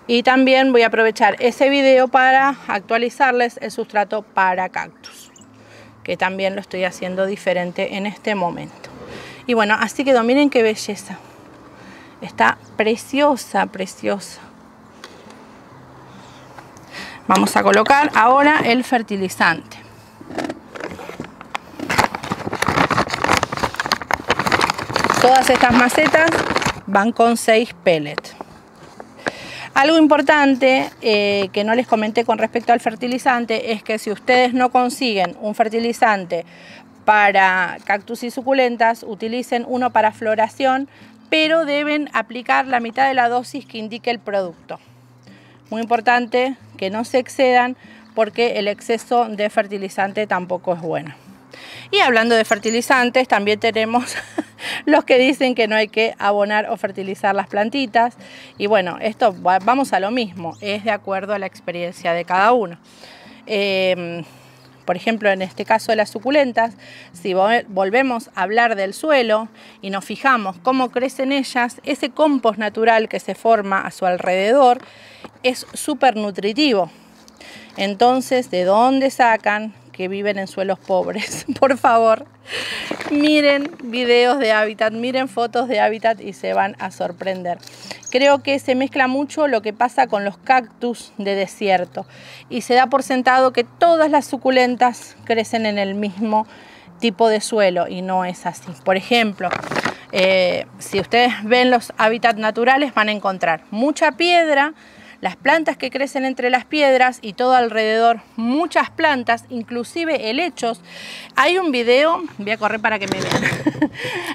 Y también voy a aprovechar ese video para actualizarles el sustrato para cactus, que también lo estoy haciendo diferente en este momento. Y bueno, así quedó. Miren qué belleza. Está preciosa, preciosa. Vamos a colocar ahora el fertilizante. Todas estas macetas van con seis pellets. Algo importante eh, que no les comenté con respecto al fertilizante es que si ustedes no consiguen un fertilizante para cactus y suculentas, utilicen uno para floración, pero deben aplicar la mitad de la dosis que indique el producto. Muy importante que no se excedan porque el exceso de fertilizante tampoco es bueno. Y hablando de fertilizantes, también tenemos los que dicen que no hay que abonar o fertilizar las plantitas. Y bueno, esto va, vamos a lo mismo, es de acuerdo a la experiencia de cada uno. Eh, por ejemplo, en este caso de las suculentas, si volvemos a hablar del suelo y nos fijamos cómo crecen ellas, ese compost natural que se forma a su alrededor es súper nutritivo. Entonces, ¿de dónde sacan que viven en suelos pobres? Por favor, miren videos de hábitat, miren fotos de hábitat y se van a sorprender. Creo que se mezcla mucho lo que pasa con los cactus de desierto y se da por sentado que todas las suculentas crecen en el mismo tipo de suelo y no es así. Por ejemplo, eh, si ustedes ven los hábitats naturales van a encontrar mucha piedra, las plantas que crecen entre las piedras y todo alrededor, muchas plantas, inclusive helechos. Hay un video, voy a correr para que me vean,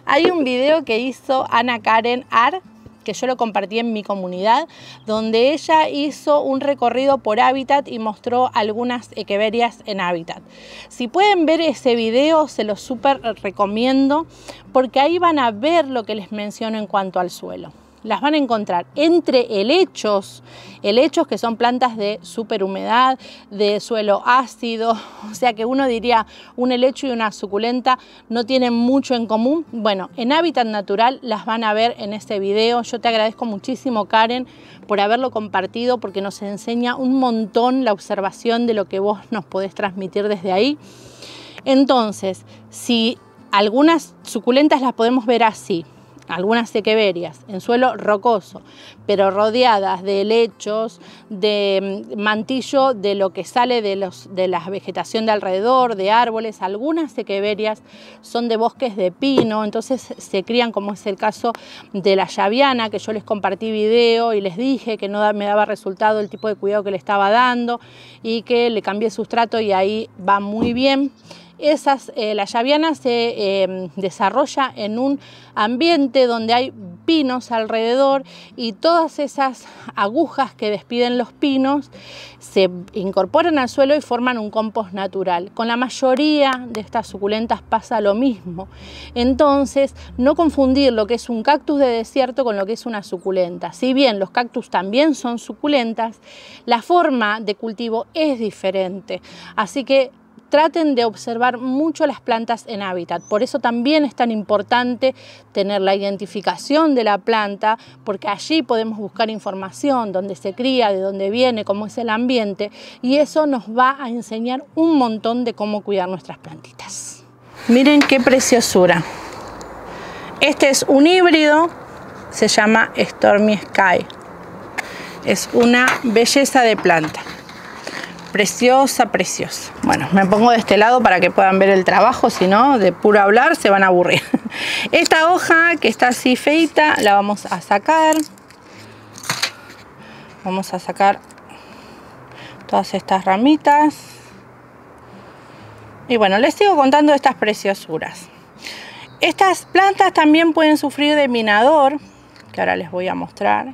hay un video que hizo Ana Karen Ar, que yo lo compartí en mi comunidad, donde ella hizo un recorrido por hábitat y mostró algunas echeverias en hábitat. Si pueden ver ese video, se lo súper recomiendo, porque ahí van a ver lo que les menciono en cuanto al suelo. Las van a encontrar entre helechos, helechos que son plantas de superhumedad, de suelo ácido, o sea que uno diría un helecho y una suculenta no tienen mucho en común. Bueno, en hábitat natural las van a ver en este video. Yo te agradezco muchísimo, Karen, por haberlo compartido porque nos enseña un montón la observación de lo que vos nos podés transmitir desde ahí. Entonces, si algunas suculentas las podemos ver así, algunas echeverias en suelo rocoso, pero rodeadas de helechos, de mantillo, de lo que sale de, los, de la vegetación de alrededor, de árboles. Algunas echeverias son de bosques de pino, entonces se crían, como es el caso de la llaviana, que yo les compartí video y les dije que no me daba resultado el tipo de cuidado que le estaba dando y que le cambié el sustrato y ahí va muy bien. Esas, eh, la llaviana se eh, desarrolla en un ambiente donde hay pinos alrededor y todas esas agujas que despiden los pinos se incorporan al suelo y forman un compost natural. Con la mayoría de estas suculentas pasa lo mismo. Entonces, no confundir lo que es un cactus de desierto con lo que es una suculenta. Si bien los cactus también son suculentas, la forma de cultivo es diferente. Así que traten de observar mucho las plantas en hábitat. Por eso también es tan importante tener la identificación de la planta, porque allí podemos buscar información, dónde se cría, de dónde viene, cómo es el ambiente, y eso nos va a enseñar un montón de cómo cuidar nuestras plantitas. Miren qué preciosura. Este es un híbrido, se llama Stormy Sky. Es una belleza de planta. Preciosa, preciosa. Bueno, me pongo de este lado para que puedan ver el trabajo, si no, de puro hablar se van a aburrir. Esta hoja que está así feita la vamos a sacar. Vamos a sacar todas estas ramitas. Y bueno, les sigo contando estas preciosuras. Estas plantas también pueden sufrir de minador, que ahora les voy a mostrar.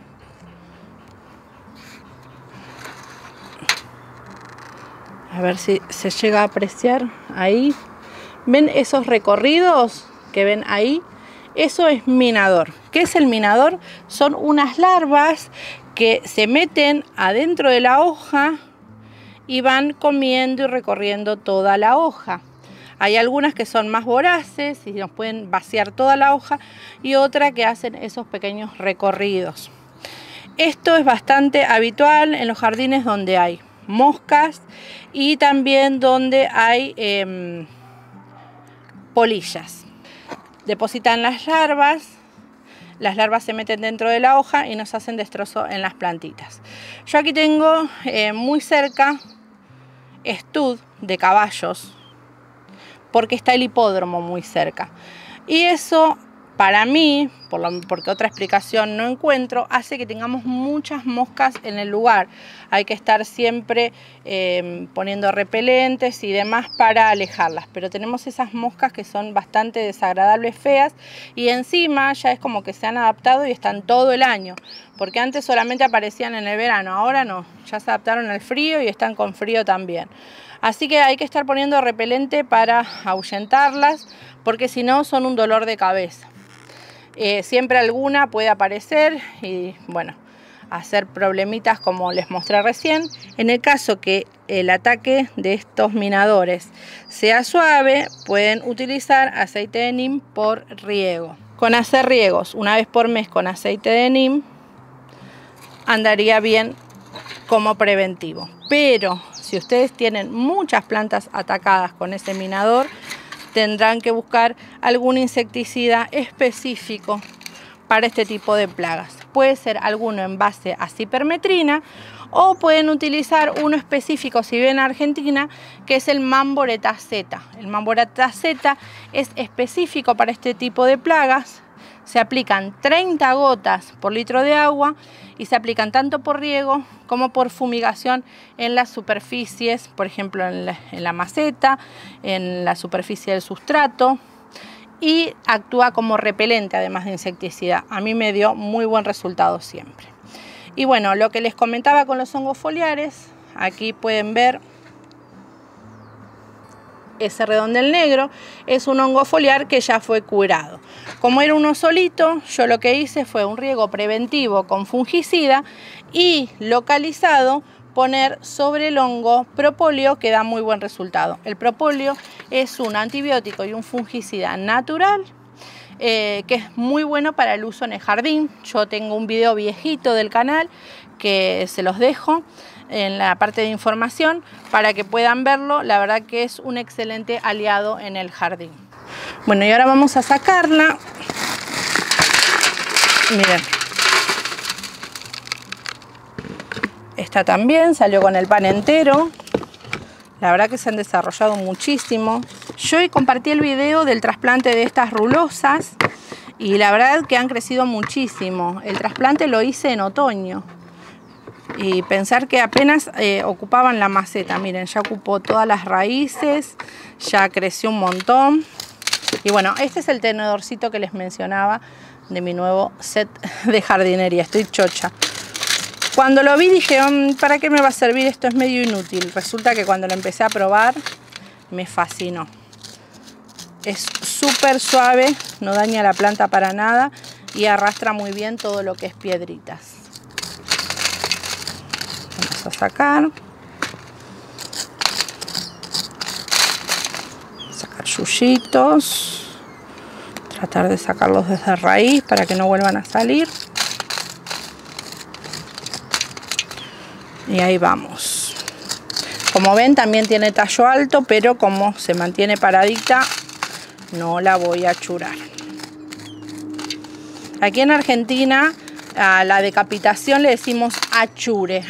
A ver si se llega a apreciar ahí. ¿Ven esos recorridos que ven ahí? Eso es minador. ¿Qué es el minador? Son unas larvas que se meten adentro de la hoja y van comiendo y recorriendo toda la hoja. Hay algunas que son más voraces y nos pueden vaciar toda la hoja y otra que hacen esos pequeños recorridos. Esto es bastante habitual en los jardines donde hay moscas y también donde hay eh, polillas. Depositan las larvas. Las larvas se meten dentro de la hoja y nos hacen destrozo en las plantitas. Yo aquí tengo eh, muy cerca estud de caballos, porque está el hipódromo muy cerca. Y eso, para mí, por lo, porque otra explicación no encuentro, hace que tengamos muchas moscas en el lugar. Hay que estar siempre eh, poniendo repelentes y demás para alejarlas. Pero tenemos esas moscas que son bastante desagradables, feas, y encima ya es como que se han adaptado y están todo el año. Porque antes solamente aparecían en el verano, ahora no. Ya se adaptaron al frío y están con frío también. Así que hay que estar poniendo repelente para ahuyentarlas, porque si no son un dolor de cabeza. Eh, siempre alguna puede aparecer y, bueno, hacer problemitas como les mostré recién. En el caso que el ataque de estos minadores sea suave, pueden utilizar aceite de neem por riego. Con hacer riegos una vez por mes con aceite de neem andaría bien como preventivo. Pero si ustedes tienen muchas plantas atacadas con ese minador, tendrán que buscar algún insecticida específico para este tipo de plagas. Puede ser alguno en base a cipermetrina o pueden utilizar uno específico, si viven en Argentina, que es el Mamboreta Z. El Mamboreta Z es específico para este tipo de plagas. Se aplican treinta gotas por litro de agua y se aplican tanto por riego como por fumigación en las superficies, por ejemplo en la, en la maceta, en la superficie del sustrato, y actúa como repelente además de insecticida. A mí me dio muy buen resultado siempre. Y bueno, lo que les comentaba con los hongos foliares, aquí pueden ver ese redondel negro, es un hongo foliar que ya fue curado. Como era uno solito, yo lo que hice fue un riego preventivo con fungicida y localizado poner sobre el hongo propóleo, que da muy buen resultado. El propóleo es un antibiótico y un fungicida natural eh, que es muy bueno para el uso en el jardín. Yo tengo un video viejito del canal que se los dejo en la parte de información para que puedan verlo. La verdad que es un excelente aliado en el jardín. Bueno, y ahora vamos a sacarla. Miren, esta también salió con el pan entero. La verdad que se han desarrollado muchísimo. Yo compartí el video del trasplante de estas rulosas y la verdad que han crecido muchísimo. El trasplante lo hice en otoño. Y pensar que apenas eh, ocupaban la maceta. Miren, ya ocupó todas las raíces, ya creció un montón. Y bueno, este es el tenedorcito que les mencionaba de mi nuevo set de jardinería. Estoy chocha. Cuando lo vi dije, ¿para qué me va a servir? Esto es medio inútil. Resulta que cuando lo empecé a probar, me fascinó. Es súper suave, no daña la planta para nada y arrastra muy bien todo lo que es piedritas. A sacar sacar yuyitos, tratar de sacarlos desde raíz para que no vuelvan a salir, y ahí vamos. Como ven, también tiene tallo alto, pero como se mantiene paradita no la voy a achurar. Aquí en Argentina a la decapitación le decimos achure.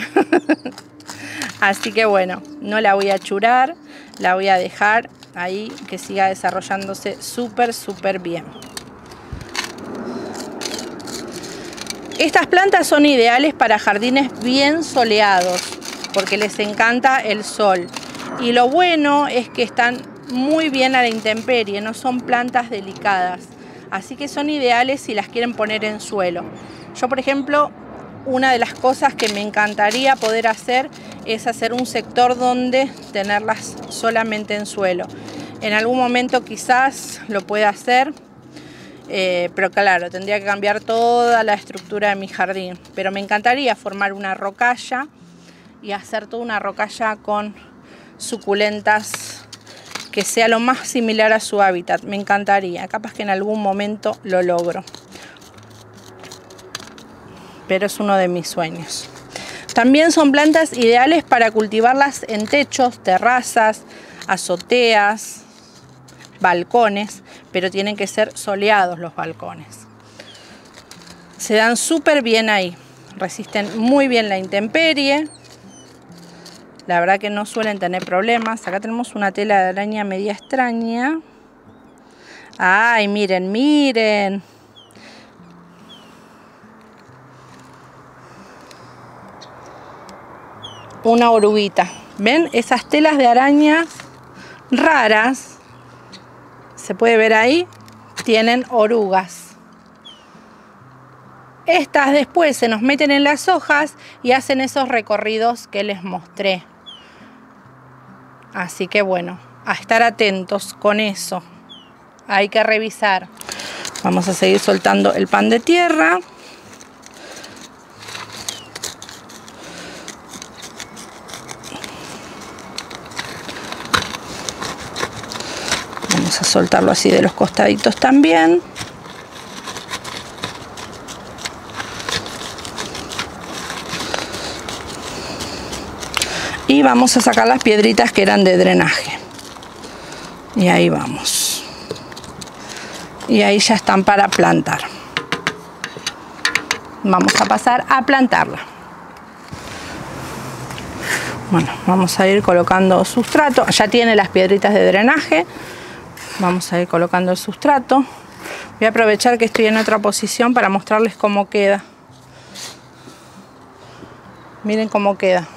Así que bueno, no la voy a achurar, la voy a dejar ahí que siga desarrollándose súper, súper bien. Estas plantas son ideales para jardines bien soleados, porque les encanta el sol. Y lo bueno es que están muy bien a la intemperie, no son plantas delicadas. Así que son ideales si las quieren poner en suelo. Yo, por ejemplo, una de las cosas que me encantaría poder hacer es hacer un sector donde tenerlas solamente en suelo. En algún momento quizás lo pueda hacer, eh, pero claro, tendría que cambiar toda la estructura de mi jardín. Pero me encantaría formar una rocalla y hacer toda una rocalla con suculentas que sea lo más similar a su hábitat. Me encantaría, capaz que en algún momento lo logro. Pero es uno de mis sueños. También son plantas ideales para cultivarlas en techos, terrazas, azoteas, balcones, pero tienen que ser soleados los balcones. Se dan súper bien ahí, resisten muy bien la intemperie. La verdad que no suelen tener problemas. Acá tenemos una tela de araña media extraña. Ay, miren, miren. Una oruguita. ¿Ven? Esas telas de arañas raras, se puede ver ahí, tienen orugas. Estas después se nos meten en las hojas y hacen esos recorridos que les mostré. Así que bueno, a estar atentos con eso. Hay que revisar. Vamos a seguir soltando el pan de tierra. Vamos a soltarlo así de los costaditos también. Y vamos a sacar las piedritas que eran de drenaje. Y ahí vamos. Y ahí ya están para plantar. Vamos a pasar a plantarla. Bueno, vamos a ir colocando sustrato. Ya tiene las piedritas de drenaje. Vamos a ir colocando el sustrato. Voy a aprovechar que estoy en otra posición para mostrarles cómo queda. Miren cómo queda.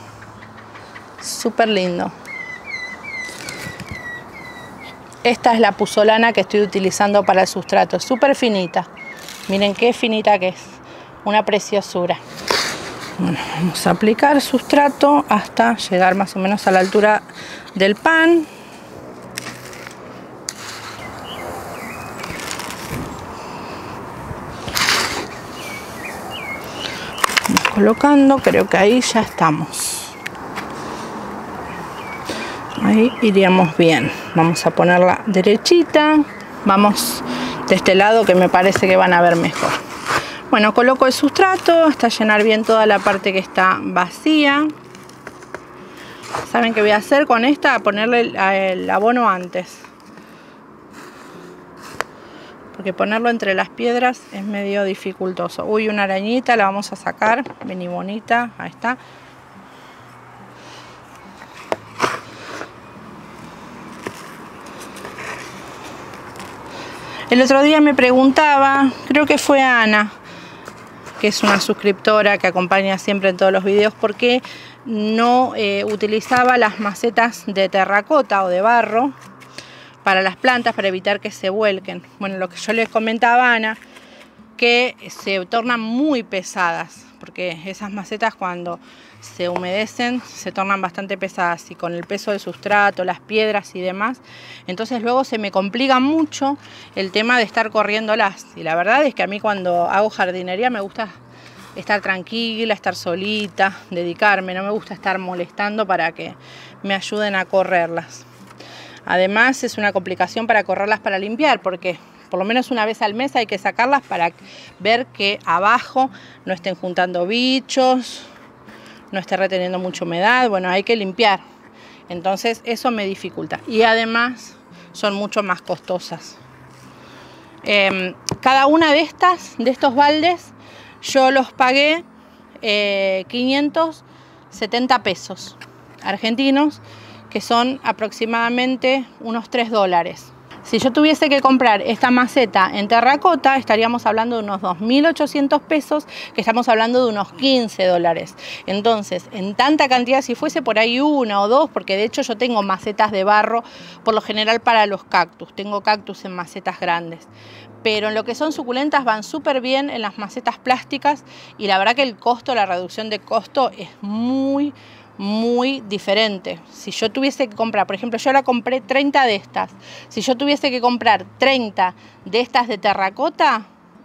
Súper lindo. Esta es la puzolana que estoy utilizando para el sustrato. Súper finita. Miren qué finita que es. Una preciosura. Bueno, vamos a aplicar sustrato hasta llegar más o menos a la altura del pan. Vamos colocando. Creo que ahí ya estamos. Ahí iríamos bien. Vamos a ponerla derechita. Vamos de este lado que me parece que van a ver mejor. Bueno, coloco el sustrato hasta llenar bien toda la parte que está vacía. ¿Saben qué voy a hacer con esta? Ponerle el, el abono antes. Porque ponerlo entre las piedras es medio dificultoso. Uy, una arañita, la vamos a sacar. Vení bonita, ahí está. El otro día me preguntaba, creo que fue Ana, que es una suscriptora que acompaña siempre en todos los videos, por qué no eh, utilizaba las macetas de terracota o de barro para las plantas, para evitar que se vuelquen. Bueno, lo que yo les comentaba a Ana, que se tornan muy pesadas, porque esas macetas cuando se humedecen se tornan bastante pesadas y con el peso del sustrato, las piedras y demás, entonces luego se me complica mucho el tema de estar corriéndolas. Y la verdad es que a mí cuando hago jardinería me gusta estar tranquila, estar solita, dedicarme, no me gusta estar molestando para que me ayuden a correrlas. Además es una complicación para correrlas para limpiar, porque por lo menos una vez al mes hay que sacarlas para ver que abajo no estén juntando bichos, no esté reteniendo mucha humedad. Bueno, hay que limpiar. Entonces eso me dificulta. Y además son mucho más costosas. Eh, cada una de estas, de estos baldes, yo los pagué eh, quinientos setenta pesos argentinos, que son aproximadamente unos tres dólares. Si yo tuviese que comprar esta maceta en terracota, estaríamos hablando de unos dos mil ochocientos pesos, que estamos hablando de unos quince dólares. Entonces, en tanta cantidad, si fuese por ahí una o dos, porque de hecho yo tengo macetas de barro, por lo general para los cactus, tengo cactus en macetas grandes. Pero en lo que son suculentas van súper bien en las macetas plásticas y la verdad que el costo, la reducción de costo es muy, muy diferente. Si yo tuviese que comprar, por ejemplo, yo la compré treinta de estas. Si yo tuviese que comprar treinta de estas de terracota,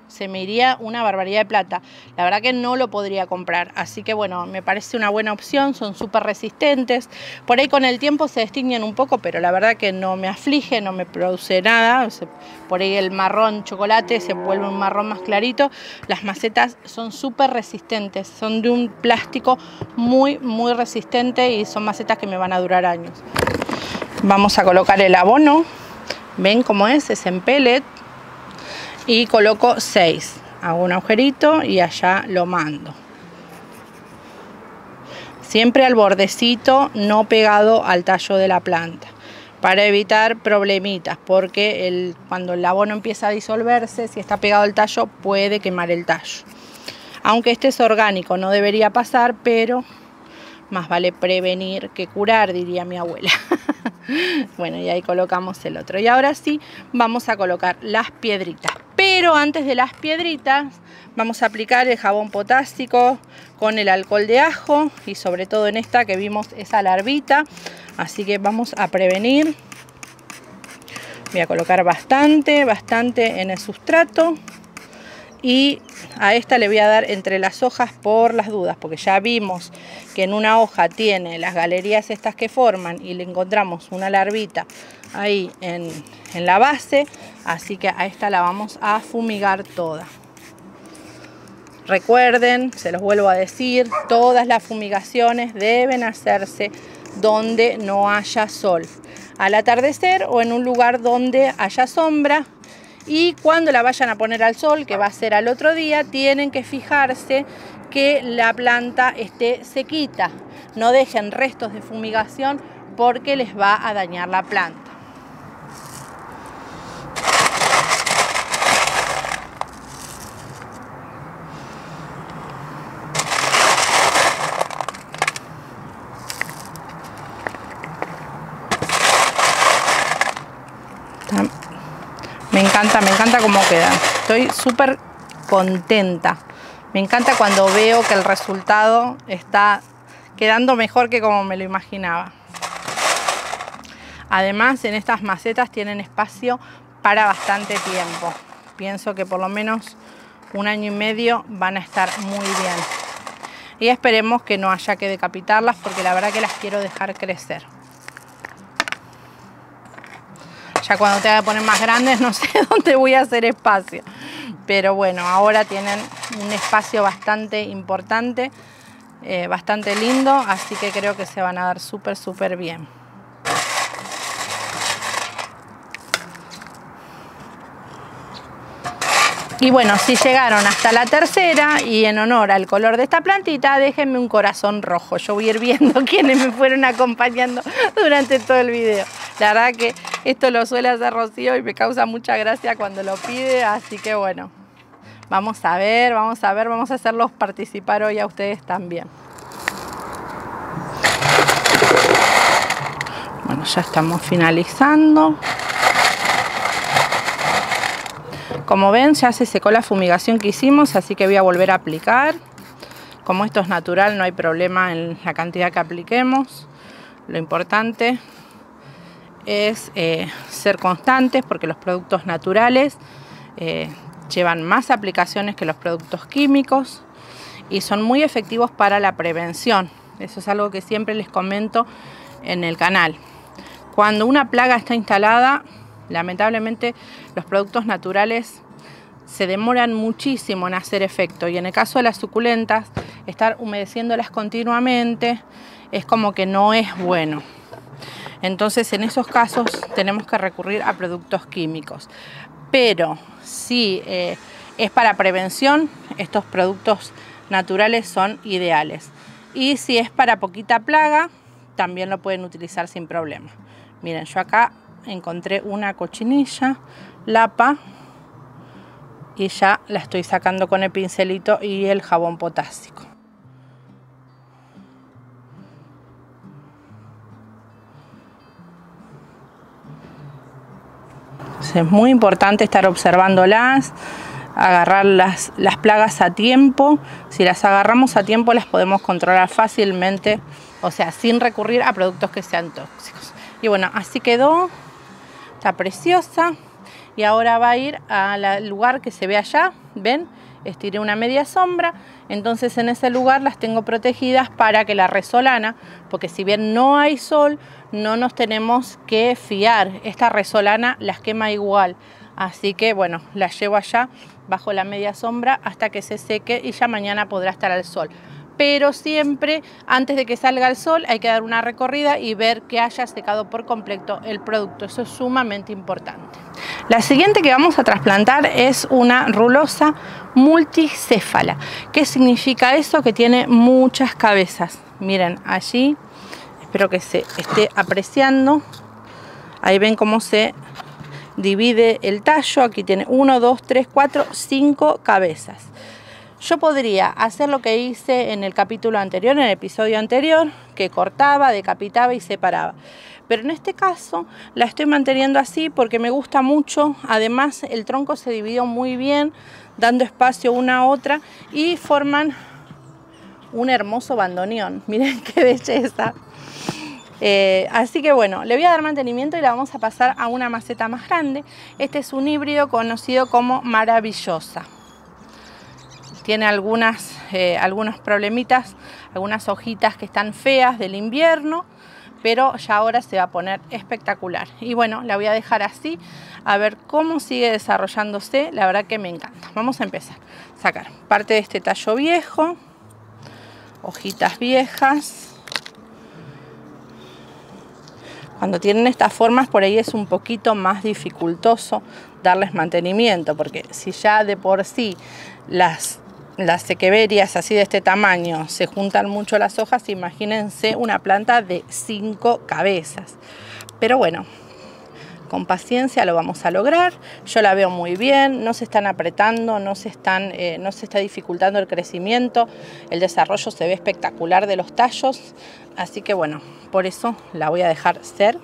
se me iría una barbaridad de plata. La verdad que no lo podría comprar. Así que bueno, me parece una buena opción. Son súper resistentes. Por ahí con el tiempo se destiñen un poco, pero la verdad que no me aflige, no me produce nada. Por ahí el marrón chocolate se vuelve un marrón más clarito. Las macetas son súper resistentes. Son de un plástico muy, muy resistente y son macetas que me van a durar años. Vamos a colocar el abono. ¿Ven cómo es? Es en pellet. Y coloco seis, hago un agujerito y allá lo mando. Siempre al bordecito, no pegado al tallo de la planta, para evitar problemitas, porque el, cuando el abono empieza a disolverse, si está pegado al tallo, puede quemar el tallo. Aunque este es orgánico, no debería pasar, pero más vale prevenir que curar, diría mi abuela. Bueno, y ahí colocamos el otro. Y ahora sí, vamos a colocar las piedritas. Pero antes de las piedritas, vamos a aplicar el jabón potásico con el alcohol de ajo. Y sobre todo en esta que vimos esa larvita. Así que vamos a prevenir. Voy a colocar bastante, bastante en el sustrato. Y a esta le voy a dar entre las hojas por las dudas, porque ya vimos que en una hoja tiene las galerías estas que forman y le encontramos una larvita ahí en, en la base, así que a esta la vamos a fumigar toda. Recuerden, se los vuelvo a decir, todas las fumigaciones deben hacerse donde no haya sol, al atardecer o en un lugar donde haya sombra. Y cuando la vayan a poner al sol, que va a ser al otro día, tienen que fijarse que la planta esté sequita. No dejen restos de fumigación porque les va a dañar la planta. Me encanta, me encanta cómo queda. Estoy súper contenta. Me encanta cuando veo que el resultado está quedando mejor que como me lo imaginaba. Además, en estas macetas tienen espacio para bastante tiempo. Pienso que por lo menos un año y medio van a estar muy bien. Y esperemos que no haya que decapitarlas porque la verdad que las quiero dejar crecer. Ya cuando tenga que poner más grandes no sé dónde voy a hacer espacio. Pero bueno, ahora tienen un espacio bastante importante, eh, bastante lindo. Así que creo que se van a dar súper, súper bien. Y bueno, si llegaron hasta la tercera y en honor al color de esta plantita, déjenme un corazón rojo. Yo voy a ir viendo quiénes me fueron acompañando durante todo el video. La verdad que esto lo suele hacer Rocío y me causa mucha gracia cuando lo pide, así que bueno, vamos a ver, vamos a ver, vamos a hacerlos participar hoy a ustedes también. Bueno, ya estamos finalizando. Como ven, ya se secó la fumigación que hicimos, así que voy a volver a aplicar. Como esto es natural, no hay problema en la cantidad que apliquemos. Lo importante es eh, ser constantes porque los productos naturales eh, llevan más aplicaciones que los productos químicos y son muy efectivos para la prevención. Eso es algo que siempre les comento en el canal. Cuando una plaga está instalada, lamentablemente los productos naturales se demoran muchísimo en hacer efecto y en el caso de las suculentas, estar humedeciéndolas continuamente es como que no es bueno. Entonces, en esos casos tenemos que recurrir a productos químicos. Pero si eh, es para prevención, estos productos naturales son ideales. Y si es para poquita plaga, también lo pueden utilizar sin problema. Miren, yo acá encontré una cochinilla, lapa, y ya la estoy sacando con el pincelito y el jabón potásico. Es muy importante estar observándolas, agarrar las, las plagas a tiempo. Si las agarramos a tiempo las podemos controlar fácilmente, o sea, sin recurrir a productos que sean tóxicos. Y bueno, así quedó, está preciosa. y ahora va a ir al lugar que se ve allá, ¿ven? Estiré una media sombra, entonces en ese lugar las tengo protegidas para que la resolana, porque si bien no hay sol, no nos tenemos que fiar. Esta resolana las quema igual, así que bueno, las llevo allá bajo la media sombra hasta que se seque y ya mañana podrá estar al sol. Pero siempre antes de que salga el sol hay que dar una recorrida y ver que haya secado por completo el producto. Eso es sumamente importante. La siguiente que vamos a trasplantar es una rulosa multicéfala. ¿Qué significa eso? Que tiene muchas cabezas. Miren allí, espero que se esté apreciando. Ahí ven cómo se divide el tallo. Aquí tiene uno, dos, tres, cuatro, cinco cabezas. Yo podría hacer lo que hice en el capítulo anterior, en el episodio anterior, que cortaba, decapitaba y separaba. Pero en este caso la estoy manteniendo así porque me gusta mucho. Además el tronco se dividió muy bien, dando espacio una a otra y forman un hermoso bandoneón. Miren qué belleza. Eh, así que bueno, le voy a dar mantenimiento y la vamos a pasar a una maceta más grande. Este es un híbrido conocido como Maravillosa. Tiene algunas, eh, algunos problemitas, algunas hojitas que están feas del invierno, pero ya ahora se va a poner espectacular. Y bueno, la voy a dejar así, a ver cómo sigue desarrollándose. La verdad que me encanta. Vamos a empezar. Sacar parte de este tallo viejo, hojitas viejas. Cuando tienen estas formas, por ahí es un poquito más dificultoso darles mantenimiento, porque si ya de por sí las... las echeverias así de este tamaño se juntan mucho las hojas, imagínense una planta de cinco cabezas. Pero bueno, con paciencia lo vamos a lograr. Yo la veo muy bien, no se están apretando, no se están, eh, no se está dificultando el crecimiento, el desarrollo se ve espectacular de los tallos. Así que bueno, por eso la voy a dejar ser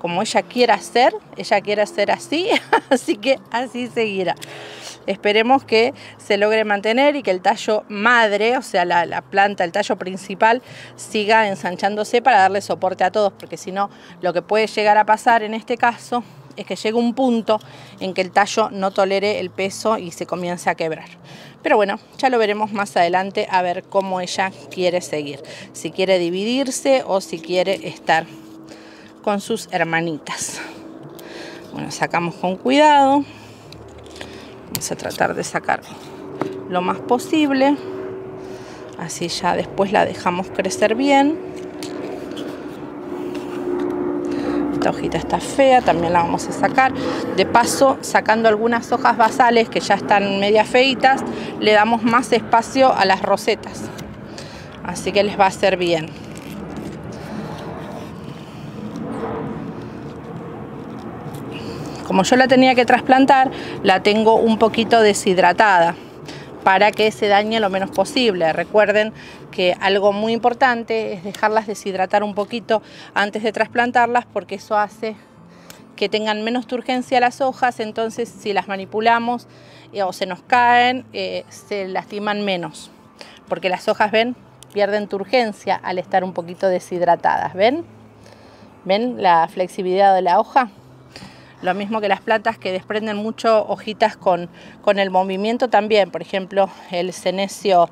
como ella quiera ser, ella quiere ser así, así que así seguirá. Esperemos que se logre mantener y que el tallo madre, o sea, la, la planta, el tallo principal, siga ensanchándose para darle soporte a todos, porque si no, lo que puede llegar a pasar en este caso es que llegue un punto en que el tallo no tolere el peso y se comience a quebrar. Pero bueno, ya lo veremos más adelante a ver cómo ella quiere seguir, si quiere dividirse o si quiere estar con sus hermanitas. Bueno, sacamos con cuidado. Vamos a tratar de sacar lo más posible, así ya después la dejamos crecer bien. Esta hojita está fea, también la vamos a sacar. De paso, sacando algunas hojas basales que ya están media feitas, le damos más espacio a las rosetas, así que les va a hacer bien. Como yo la tenía que trasplantar, la tengo un poquito deshidratada para que se dañe lo menos posible. Recuerden que algo muy importante es dejarlas deshidratar un poquito antes de trasplantarlas, porque eso hace que tengan menos turgencia las hojas. Entonces, si las manipulamos eh, o se nos caen, eh, se lastiman menos, porque las hojas, ven, pierden turgencia al estar un poquito deshidratadas. ¿Ven? ¿Ven la flexibilidad de la hoja? Lo mismo que las plantas que desprenden mucho hojitas con, con el movimiento también. Por ejemplo, el senecio,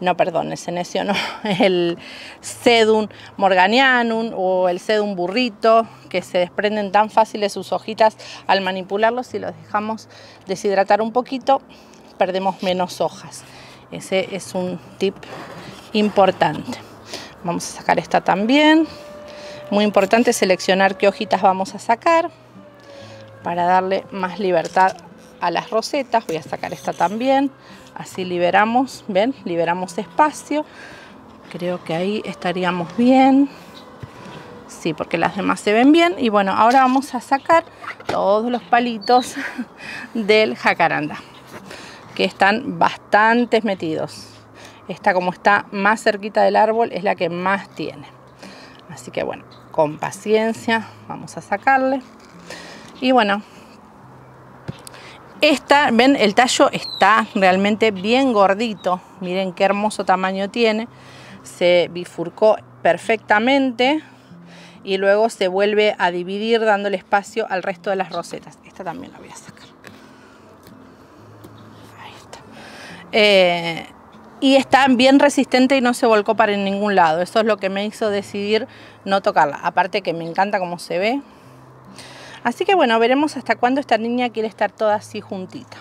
no, perdón, el senecio no, el sedum morganianum o el sedum burrito, que se desprenden tan fáciles sus hojitas al manipularlos. Si los dejamos deshidratar un poquito, perdemos menos hojas. Ese es un tip importante. Vamos a sacar esta también. Muy importante seleccionar qué hojitas vamos a sacar, para darle más libertad a las rosetas. Voy a sacar esta también, así liberamos, ven, liberamos espacio. Creo que ahí estaríamos bien, sí, porque las demás se ven bien. Y bueno, ahora vamos a sacar todos los palitos del jacaranda, que están bastante metidos. Esta, como está más cerquita del árbol, es la que más tiene. Así que bueno, con paciencia vamos a sacarle. Y bueno, esta, ven, el tallo está realmente bien gordito. Miren qué hermoso tamaño tiene. Se bifurcó perfectamente y luego se vuelve a dividir dándole espacio al resto de las rosetas. Esta también la voy a sacar. Ahí está. Eh, y está bien resistente y no se volcó para ningún lado. Eso es lo que me hizo decidir no tocarla. Aparte que me encanta cómo se ve. Así que bueno, veremos hasta cuándo esta niña quiere estar toda así juntita.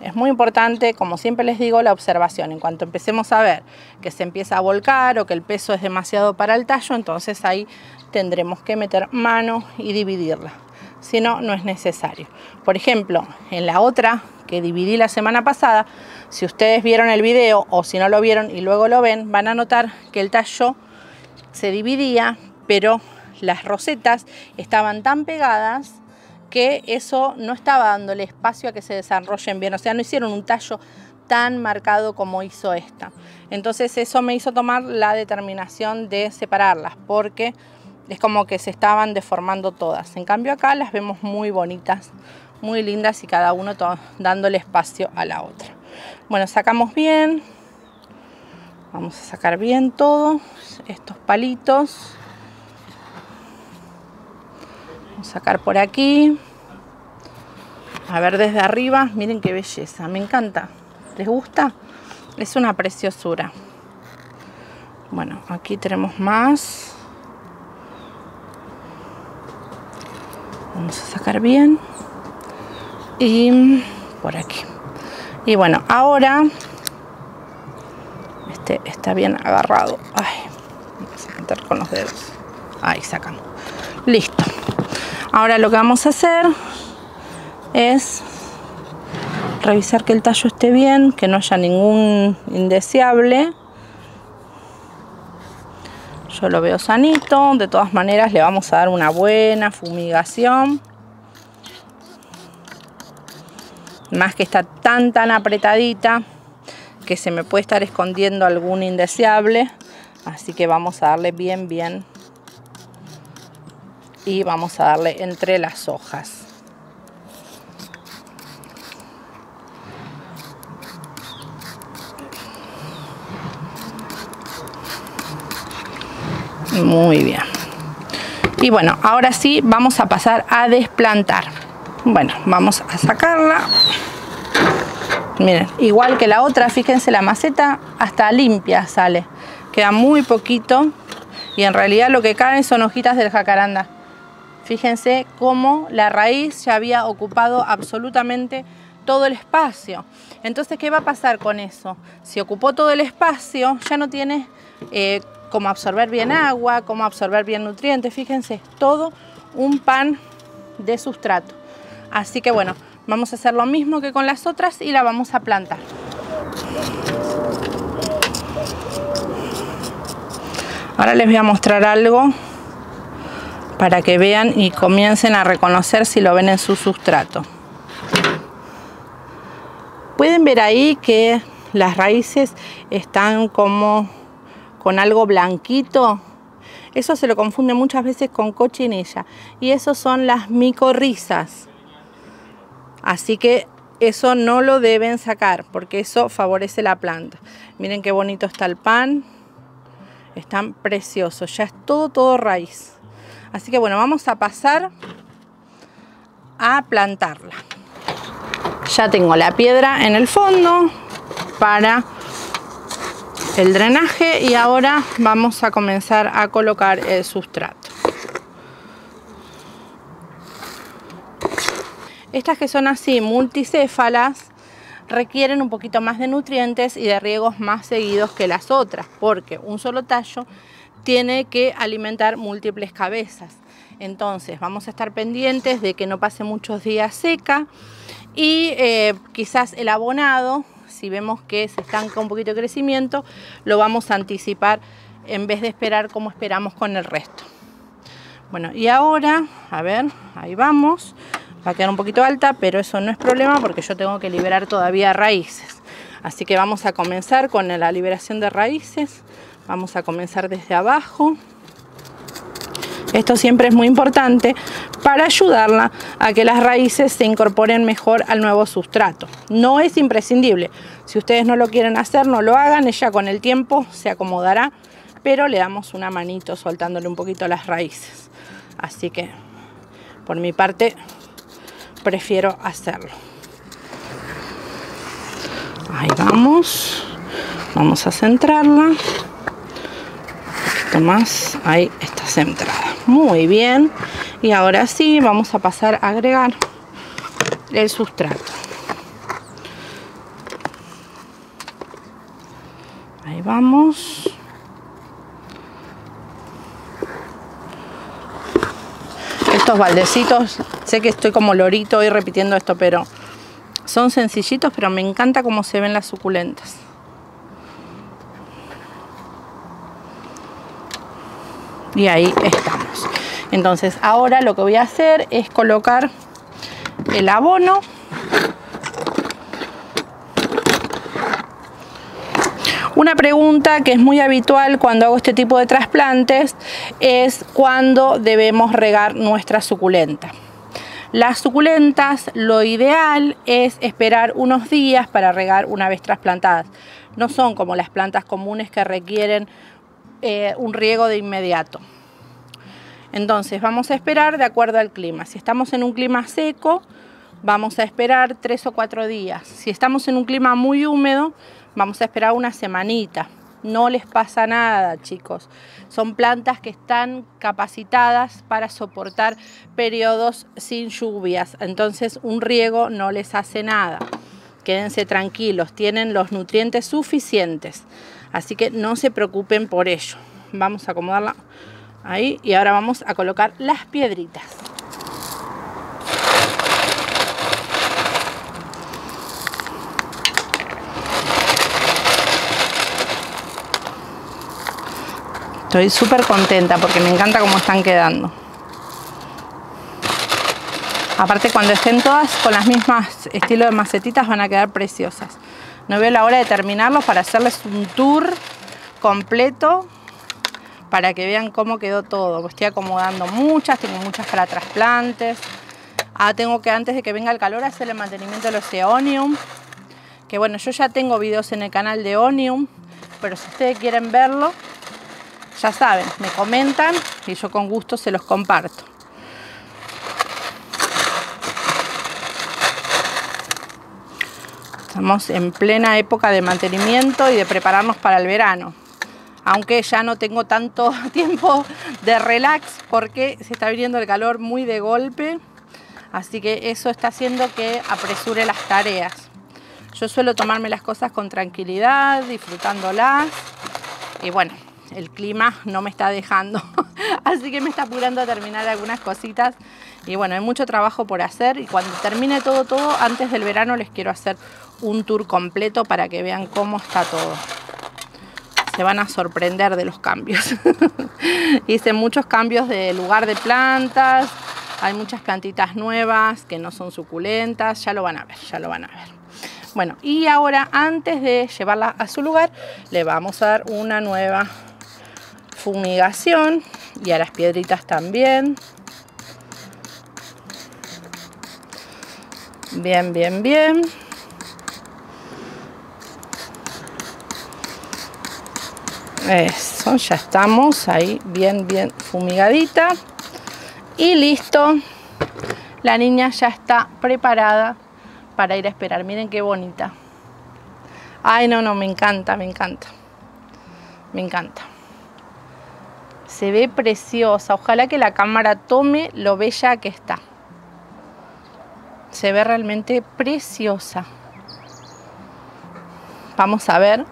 Es muy importante, como siempre les digo, la observación. En cuanto empecemos a ver que se empieza a volcar o que el peso es demasiado para el tallo, entonces ahí tendremos que meter mano y dividirla. Si no, no es necesario. Por ejemplo, en la otra que dividí la semana pasada, si ustedes vieron el video o si no lo vieron y luego lo ven, van a notar que el tallo se dividía, pero las rosetas estaban tan pegadas que eso no estaba dándole espacio a que se desarrollen bien. O sea, no hicieron un tallo tan marcado como hizo esta. Entonces eso me hizo tomar la determinación de separarlas, porque es como que se estaban deformando todas. En cambio acá las vemos muy bonitas, muy lindas, y cada uno dándole espacio a la otra. Bueno, sacamos bien. Vamos a sacar bien todos estos palitos. Sacar por aquí, a ver desde arriba, miren qué belleza, me encanta, ¿les gusta? Es una preciosura. Bueno, aquí tenemos más, vamos a sacar bien, y por aquí. Y bueno, ahora, este está bien agarrado, ay, vamos a pintar con los dedos, ahí sacamos, listo. Ahora lo que vamos a hacer es revisar que el tallo esté bien, que no haya ningún indeseable. Yo lo veo sanito, de todas maneras le vamos a dar una buena fumigación. Más que está tan tan apretadita que se me puede estar escondiendo algún indeseable. Así que vamos a darle bien bien. Y vamos a darle entre las hojas. Muy bien. Y bueno, ahora sí vamos a pasar a desplantar. Bueno, vamos a sacarla. Miren, igual que la otra, fíjense, la maceta hasta limpia sale. Queda muy poquito. Y en realidad lo que caen son hojitas del jacaranda. Fíjense cómo la raíz ya había ocupado absolutamente todo el espacio. Entonces, ¿qué va a pasar con eso? Si ocupó todo el espacio, ya no tiene eh, cómo absorber bien agua, cómo absorber bien nutrientes. Fíjense, todo un pan de sustrato. Así que bueno, vamos a hacer lo mismo que con las otras y la vamos a plantar. Ahora les voy a mostrar algo para que vean y comiencen a reconocer si lo ven en su sustrato. Pueden ver ahí que las raíces están como con algo blanquito. Eso se lo confunde muchas veces con cochinilla. Y eso son las micorrizas. Así que eso no lo deben sacar porque eso favorece la planta. Miren qué bonito está el pan. Están preciosos. Ya es todo, todo raíz. Así que bueno, vamos a pasar a plantarla. Ya tengo la piedra en el fondo para el drenaje y ahora vamos a comenzar a colocar el sustrato. Estas que son así multicéfalas requieren un poquito más de nutrientes y de riegos más seguidos que las otras, porque un solo tallo tiene que alimentar múltiples cabezas. Entonces vamos a estar pendientes de que no pase muchos días seca y eh, quizás el abonado, si vemos que se estanca un poquito de crecimiento, lo vamos a anticipar en vez de esperar como esperamos con el resto. Bueno, y ahora, a ver, ahí vamos, va a quedar un poquito alta, pero eso no es problema porque yo tengo que liberar todavía raíces. Así que vamos a comenzar con la liberación de raíces. Vamos a comenzar desde abajo. Esto siempre es muy importante para ayudarla a que las raíces se incorporen mejor al nuevo sustrato. No es imprescindible. Si ustedes no lo quieren hacer, no lo hagan. Ella con el tiempo se acomodará pero le damos una manito soltándole un poquito las raíces. Así que por mi parte prefiero hacerlo. Ahí vamos, vamos a centrarla un poquito más, ahí está centrada, muy bien. Y ahora sí vamos a pasar a agregar el sustrato. Ahí vamos. Estos baldecitos, sé que estoy como lorito hoy repitiendo esto, pero son sencillitos, pero me encanta cómo se ven las suculentas. Y ahí estamos. Entonces ahora lo que voy a hacer es colocar el abono. Una pregunta que es muy habitual cuando hago este tipo de trasplantes es cuándo debemos regar nuestra suculenta. Las suculentas, lo ideal es esperar unos días para regar una vez trasplantadas. No son como las plantas comunes que requieren eh, un riego de inmediato. Entonces vamos a esperar de acuerdo al clima. Si estamos en un clima seco, vamos a esperar tres o cuatro días. Si estamos en un clima muy húmedo, vamos a esperar una semanita. No les pasa nada, chicos. Son plantas que están capacitadas para soportar periodos sin lluvias. Entonces un riego no les hace nada. Quédense tranquilos, tienen los nutrientes suficientes. Así que no se preocupen por ello. Vamos a acomodarla ahí y ahora vamos a colocar las piedritas. Estoy súper contenta porque me encanta cómo están quedando. Aparte, cuando estén todas con las mismas estilo de macetitas van a quedar preciosas. No veo la hora de terminarlos para hacerles un tour completo para que vean cómo quedó todo. Estoy acomodando muchas, tengo muchas para trasplantes. Ah, tengo que antes de que venga el calor hacer el mantenimiento de los eonium. Que bueno, yo ya tengo videos en el canal de Onium, pero si ustedes quieren verlo, ya saben, me comentan y yo con gusto se los comparto. Estamos en plena época de mantenimiento y de prepararnos para el verano. Aunque ya no tengo tanto tiempo de relax porque se está viniendo el calor muy de golpe. Así que eso está haciendo que apresure las tareas. Yo suelo tomarme las cosas con tranquilidad, disfrutándolas. Y bueno, el clima no me está dejando, así que me está apurando a terminar algunas cositas. Y bueno, hay mucho trabajo por hacer y cuando termine todo, todo, antes del verano les quiero hacer un tour completo para que vean cómo está todo. Se van a sorprender de los cambios. Hice muchos cambios de lugar de plantas, hay muchas plantitas nuevas que no son suculentas, ya lo van a ver, ya lo van a ver. Bueno, y ahora antes de llevarla a su lugar, le vamos a dar una nueva fumigación y a las piedritas también. Bien, bien, bien. Eso, ya estamos ahí bien, bien fumigadita. Y listo. La niña ya está preparada para ir a esperar. Miren qué bonita. Ay, no, no, me encanta, me encanta. Me encanta. Se ve preciosa. Ojalá que la cámara tome lo bella que está. Se ve realmente preciosa. Vamos a ver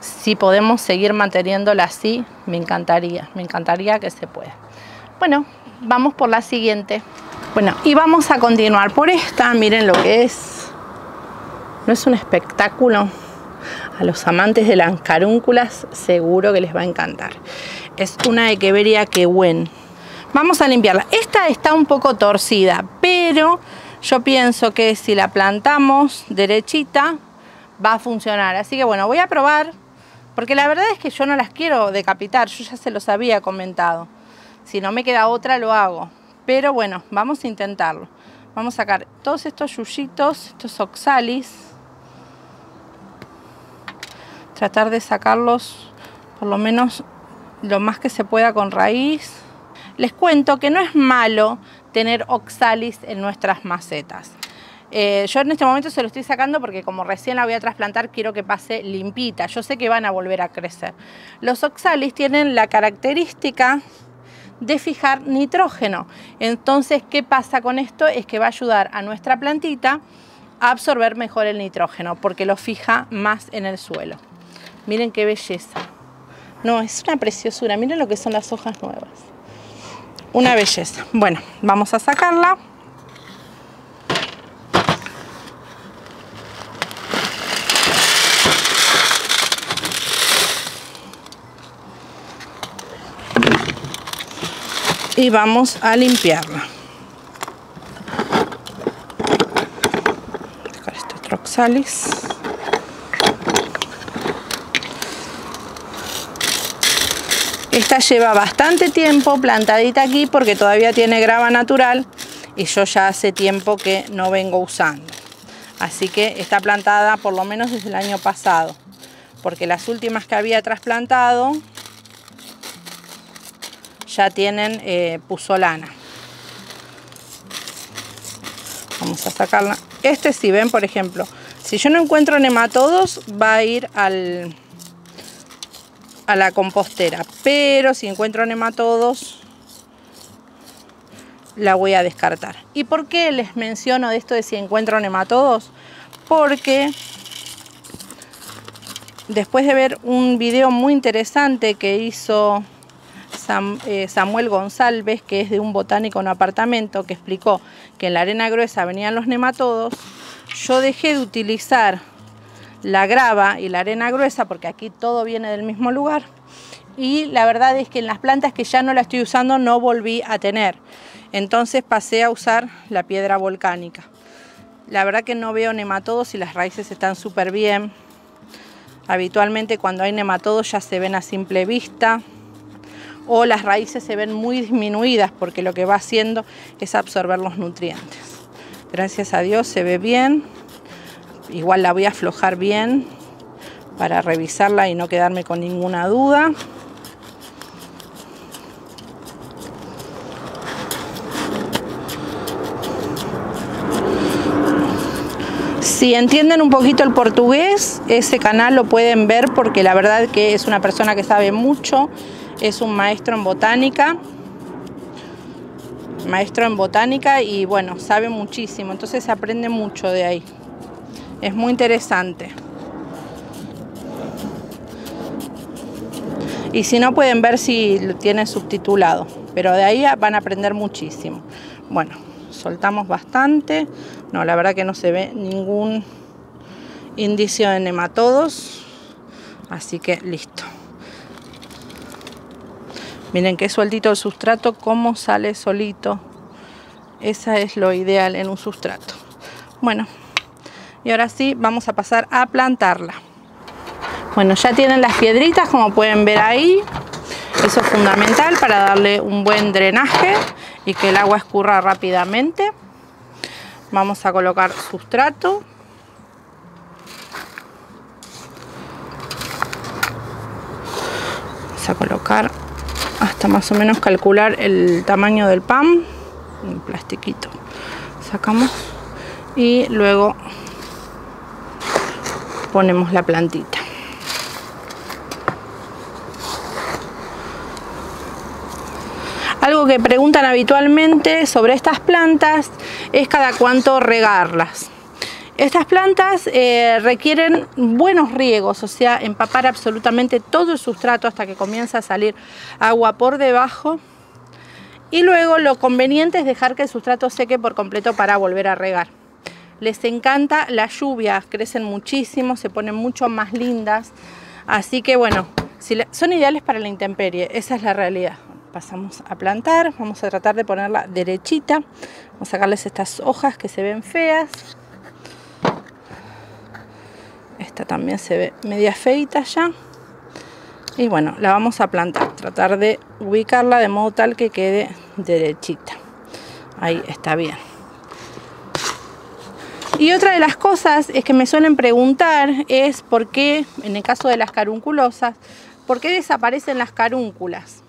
si podemos seguir manteniéndola así. Me encantaría, me encantaría que se pueda. Bueno, vamos por la siguiente. Bueno, y vamos a continuar por esta. Miren lo que es. ¿No es un espectáculo? A los amantes de las carúnculas seguro que les va a encantar. Es una Echeveria Gigantes. Vamos a limpiarla. Esta está un poco torcida, pero yo pienso que si la plantamos derechita va a funcionar. Así que bueno, voy a probar, porque la verdad es que yo no las quiero decapitar. Yo ya se los había comentado. Si no me queda otra, lo hago. Pero bueno, vamos a intentarlo. Vamos a sacar todos estos yuyitos, estos oxalis. Tratar de sacarlos por lo menos lo más que se pueda con raíz. Les cuento que no es malo tener oxalis en nuestras macetas. Eh, yo en este momento se lo estoy sacando porque como recién la voy a trasplantar quiero que pase limpita. Yo sé que van a volver a crecer. Los oxalis tienen la característica de fijar nitrógeno. Entonces, ¿qué pasa con esto? Es que va a ayudar a nuestra plantita a absorber mejor el nitrógeno porque lo fija más en el suelo. Miren qué belleza. No, es una preciosura. Miren lo que son las hojas nuevas. Una belleza. Bueno, vamos a sacarla. Y vamos a limpiarla. Voy a sacar este otro oxalis. Esta lleva bastante tiempo plantadita aquí porque todavía tiene grava natural y yo ya hace tiempo que no vengo usando. Así que está plantada por lo menos desde el año pasado, porque las últimas que había trasplantado ya tienen eh, puzolana. Vamos a sacarla. Este, si ven, por ejemplo, si yo no encuentro nematodos, va a ir al, a la compostera. Pero si encuentro nematodos, la voy a descartar. ¿Y por qué les menciono de esto de si encuentro nematodos? Porque después de ver un video muy interesante que hizo Samuel González, que es de un botánico en un apartamento, que explicó que en la arena gruesa venían los nematodos, yo dejé de utilizar la grava y la arena gruesa porque aquí todo viene del mismo lugar y la verdad es que en las plantas que ya no la estoy usando no volví a tener, entonces pasé a usar la piedra volcánica. La verdad que no veo nematodos y las raíces están súper bien. Habitualmente cuando hay nematodos ya se ven a simple vista o las raíces se ven muy disminuidas porque lo que va haciendo es absorber los nutrientes. Gracias a Dios se ve bien. Igual la voy a aflojar bien para revisarla y no quedarme con ninguna duda. Si entienden un poquito el portugués, ese canal lo pueden ver porque la verdad que es una persona que sabe mucho. Es un maestro en botánica, maestro en botánica y bueno, sabe muchísimo, entonces se aprende mucho de ahí. Es muy interesante. Y si no, pueden ver si lo tiene subtitulado, pero de ahí van a aprender muchísimo. Bueno, soltamos bastante. No, la verdad que no se ve ningún indicio de nematodos, así que listo. Miren qué sueltito el sustrato, cómo sale solito. Esa es lo ideal en un sustrato. Bueno, y ahora sí vamos a pasar a plantarla. Bueno, ya tienen las piedritas como pueden ver ahí. Eso es fundamental para darle un buen drenaje y que el agua escurra rápidamente. Vamos a colocar sustrato. Vamos a colocar hasta más o menos calcular el tamaño del pan, un plastiquito sacamos y luego ponemos la plantita. Algo que preguntan habitualmente sobre estas plantas es cada cuánto regarlas. Estas plantas eh, requieren buenos riegos, o sea, empapar absolutamente todo el sustrato hasta que comienza a salir agua por debajo. Y luego lo conveniente es dejar que el sustrato seque por completo para volver a regar. Les encanta la lluvia, crecen muchísimo, se ponen mucho más lindas. Así que bueno, si le... son ideales para la intemperie, esa es la realidad. Pasamos a plantar, vamos a tratar de ponerla derechita. Vamos a sacarles estas hojas que se ven feas. Esta también se ve media feita ya. Y bueno, la vamos a plantar. Tratar de ubicarla de modo tal que quede derechita. Ahí está bien. Y otra de las cosas es que me suelen preguntar es por qué, en el caso de las carunculosas, ¿Por qué desaparecen las carúnculas?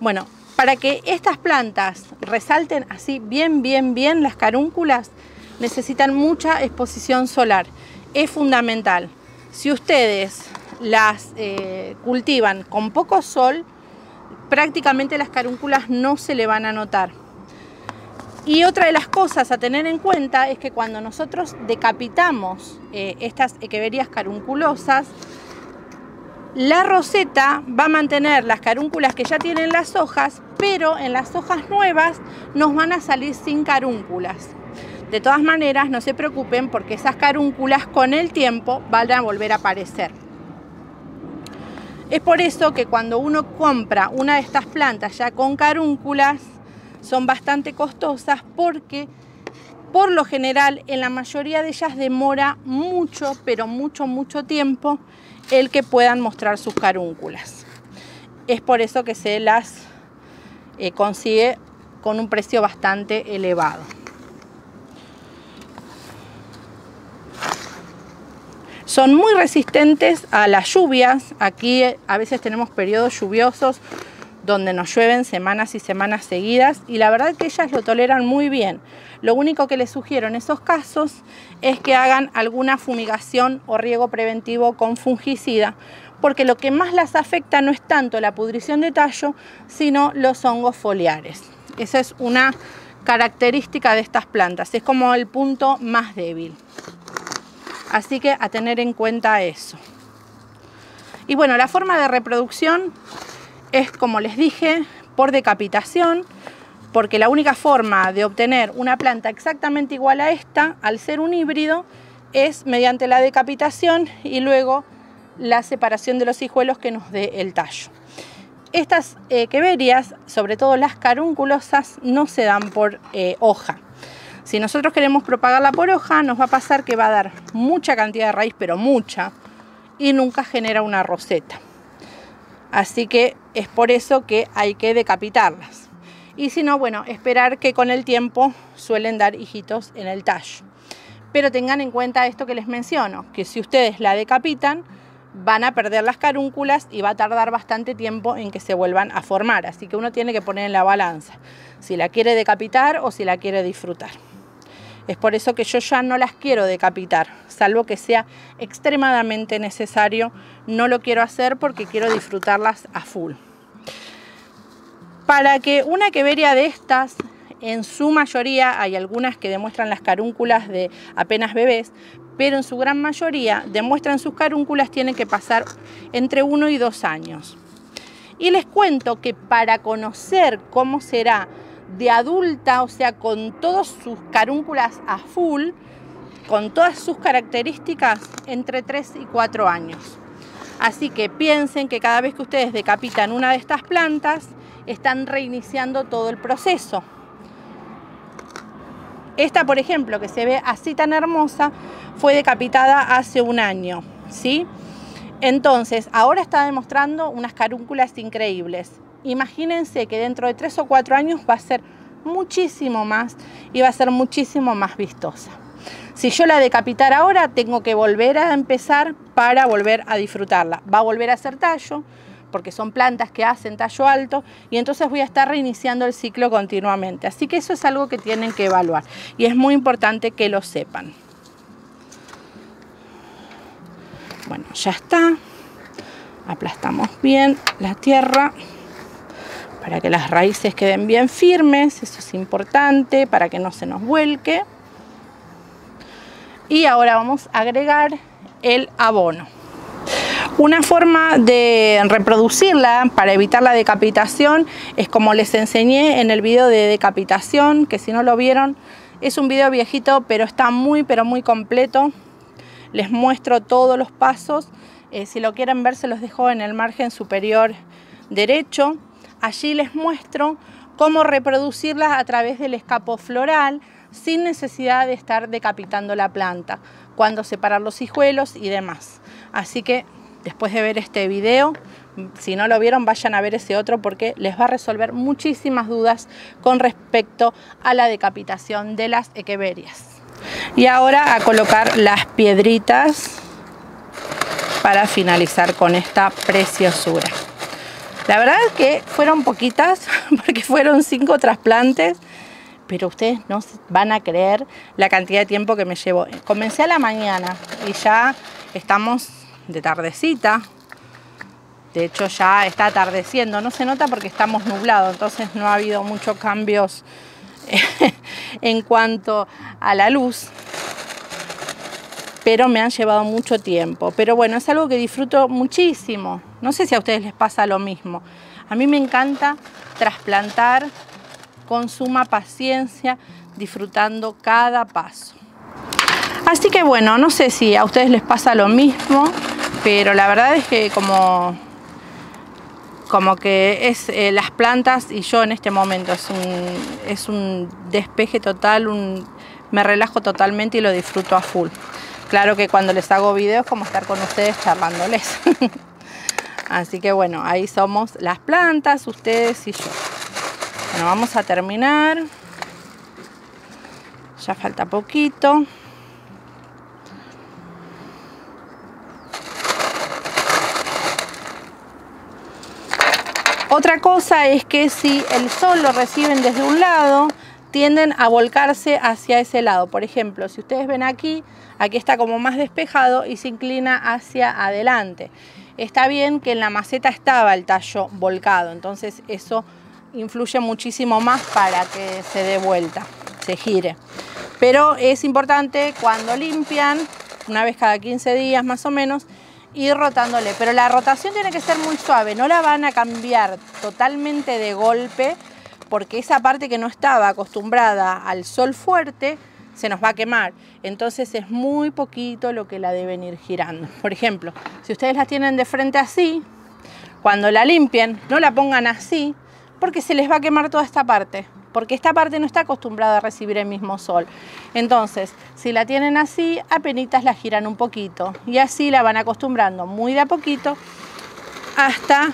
Bueno, para que estas plantas resalten así bien, bien, bien las carúnculas, necesitan mucha exposición solar. Es fundamental. Si ustedes las eh, cultivan con poco sol, prácticamente las carúnculas no se le van a notar. Y otra de las cosas a tener en cuenta es que cuando nosotros decapitamos eh, estas echeverias carunculosas, la roseta va a mantener las carúnculas que ya tienen las hojas, pero en las hojas nuevas nos van a salir sin carúnculas. De todas maneras, no se preocupen porque esas carúnculas con el tiempo van a volver a aparecer. Es por eso que cuando uno compra una de estas plantas ya con carúnculas, son bastante costosas porque por lo general en la mayoría de ellas demora mucho, pero mucho, mucho tiempo el que puedan mostrar sus carúnculas. Es por eso que se las eh, consigue con un precio bastante elevado. Son muy resistentes a las lluvias. Aquí a veces tenemos periodos lluviosos donde nos llueven semanas y semanas seguidas y la verdad que ellas lo toleran muy bien. Lo único que les sugiero en esos casos es que hagan alguna fumigación o riego preventivo con fungicida, porque lo que más las afecta no es tanto la pudrición de tallo, sino los hongos foliares. Esa es una característica de estas plantas, es como el punto más débil. Así que a tener en cuenta eso. Y bueno, la forma de reproducción es, como les dije, por decapitación, porque la única forma de obtener una planta exactamente igual a esta, al ser un híbrido, es mediante la decapitación y luego la separación de los hijuelos que nos dé el tallo. Estas echeverias, sobre todo las carunculosas, no se dan por eh, hoja. Si nosotros queremos propagarla por hoja, nos va a pasar que va a dar mucha cantidad de raíz, pero mucha, y nunca genera una roseta. Así que es por eso que hay que decapitarlas. Y si no, bueno, esperar que con el tiempo suelen dar hijitos en el tallo. Pero tengan en cuenta esto que les menciono, que si ustedes la decapitan, van a perder las carúnculas y va a tardar bastante tiempo en que se vuelvan a formar. Así que uno tiene que poner en la balanza si la quiere decapitar o si la quiere disfrutar. Es por eso que yo ya no las quiero decapitar, salvo que sea extremadamente necesario. No lo quiero hacer porque quiero disfrutarlas a full. Para que una echeveria de estas, en su mayoría, hay algunas que demuestran las carúnculas de apenas bebés, pero en su gran mayoría demuestran sus carúnculas, tienen que pasar entre uno y dos años. Y les cuento que para conocer cómo será de adulta, o sea, con todas sus carúnculas a full, con todas sus características, entre tres y cuatro años. Así que piensen que cada vez que ustedes decapitan una de estas plantas, están reiniciando todo el proceso. Esta, por ejemplo, que se ve así tan hermosa, fue decapitada hace un año, ¿sí? Entonces, ahora está demostrando unas carúnculas increíbles. Imagínense que dentro de tres o cuatro años va a ser muchísimo más y va a ser muchísimo más vistosa. Si yo la decapitara ahora, tengo que volver a empezar para volver a disfrutarla. Va a volver a hacer tallo, porque son plantas que hacen tallo alto, y entonces voy a estar reiniciando el ciclo continuamente. Así que eso es algo que tienen que evaluar y es muy importante que lo sepan. Bueno, ya está. Aplastamos bien la tierra para que las raíces queden bien firmes, eso es importante, para que no se nos vuelque. Y ahora vamos a agregar el abono. Una forma de reproducirla para evitar la decapitación es como les enseñé en el video de decapitación, que si no lo vieron, es un video viejito, pero está muy, pero muy completo. Les muestro todos los pasos. Eh, si lo quieren ver, se los dejo en el margen superior derecho. Allí les muestro cómo reproducirlas a través del escapo floral sin necesidad de estar decapitando la planta, cuándo separar los hijuelos y demás. Así que después de ver este video, si no lo vieron, vayan a ver ese otro porque les va a resolver muchísimas dudas con respecto a la decapitación de las echeverias. Y ahora a colocar las piedritas para finalizar con esta preciosura. La verdad es que fueron poquitas, porque fueron cinco trasplantes, pero ustedes no van a creer la cantidad de tiempo que me llevó. Comencé a la mañana y ya estamos de tardecita. De hecho ya está atardeciendo, no se nota porque estamos nublados, entonces no ha habido muchos cambios en cuanto a la luz. Pero me han llevado mucho tiempo. Pero bueno, es algo que disfruto muchísimo. No sé si a ustedes les pasa lo mismo. A mí me encanta trasplantar con suma paciencia, disfrutando cada paso. Así que bueno, no sé si a ustedes les pasa lo mismo, pero la verdad es que como, como que es eh, las plantas y yo en este momento es un, es un despeje total, un, me relajo totalmente y lo disfruto a full. Claro que cuando les hago videos, como estar con ustedes charlándoles. Así que bueno, ahí somos las plantas, ustedes y yo. Bueno, vamos a terminar. Ya falta poquito. Otra cosa es que si el sol lo reciben desde un lado, tienden a volcarse hacia ese lado. Por ejemplo, si ustedes ven aquí, aquí está como más despejado y se inclina hacia adelante. Está bien que en la maceta estaba el tallo volcado, entonces eso influye muchísimo más para que se dé vuelta, se gire. Pero es importante cuando limpian, una vez cada quince días más o menos, ir rotándole. Pero la rotación tiene que ser muy suave, no la van a cambiar totalmente de golpe, porque esa parte que no estaba acostumbrada al sol fuerte se nos va a quemar. Entonces es muy poquito lo que la deben ir girando. Por ejemplo, si ustedes las tienen de frente así, cuando la limpien, no la pongan así, porque se les va a quemar toda esta parte, porque esta parte no está acostumbrada a recibir el mismo sol. Entonces, si la tienen así, apenitas la giran un poquito y así la van acostumbrando muy de a poquito hasta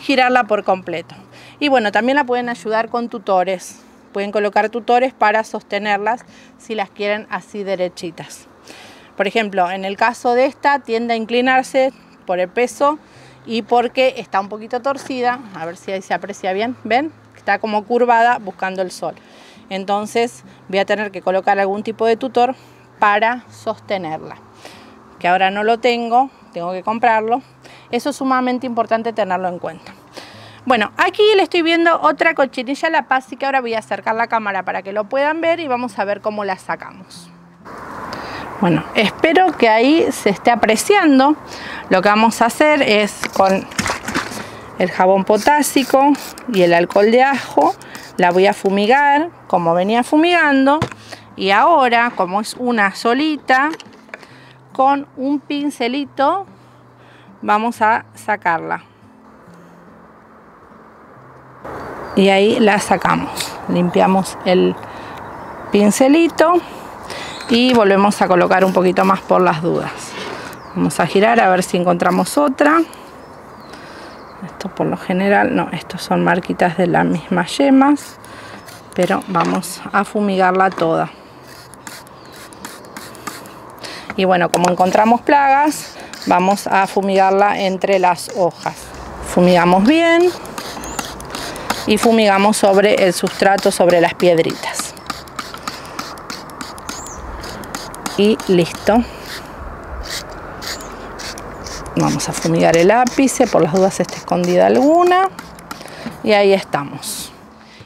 girarla por completo. Y bueno, también la pueden ayudar con tutores. Pueden colocar tutores para sostenerlas si las quieren así derechitas. Por ejemplo, en el caso de esta tiende a inclinarse por el peso y porque está un poquito torcida. A ver si ahí se aprecia bien. ¿Ven? Está como curvada buscando el sol. Entonces voy a tener que colocar algún tipo de tutor para sostenerla. Que ahora no lo tengo, tengo que comprarlo. Eso es sumamente importante tenerlo en cuenta. Bueno, aquí le estoy viendo otra cochinilla lapaz, así que ahora voy a acercar la cámara para que lo puedan ver y vamos a ver cómo la sacamos. Bueno, espero que ahí se esté apreciando. Lo que vamos a hacer es con el jabón potásico y el alcohol de ajo, la voy a fumigar como venía fumigando. Y ahora, como es una solita, con un pincelito vamos a sacarla. Y ahí la sacamos, limpiamos el pincelito y volvemos a colocar un poquito más por las dudas. Vamos a girar a ver si encontramos otra. Esto por lo general, no, estos son marquitas de las mismas yemas, pero vamos a fumigarla toda. Y bueno, como encontramos plagas, vamos a fumigarla entre las hojas. Fumigamos bien. Y fumigamos sobre el sustrato, sobre las piedritas. Y listo. Vamos a fumigar el ápice, por las dudas si está escondida alguna. Y ahí estamos.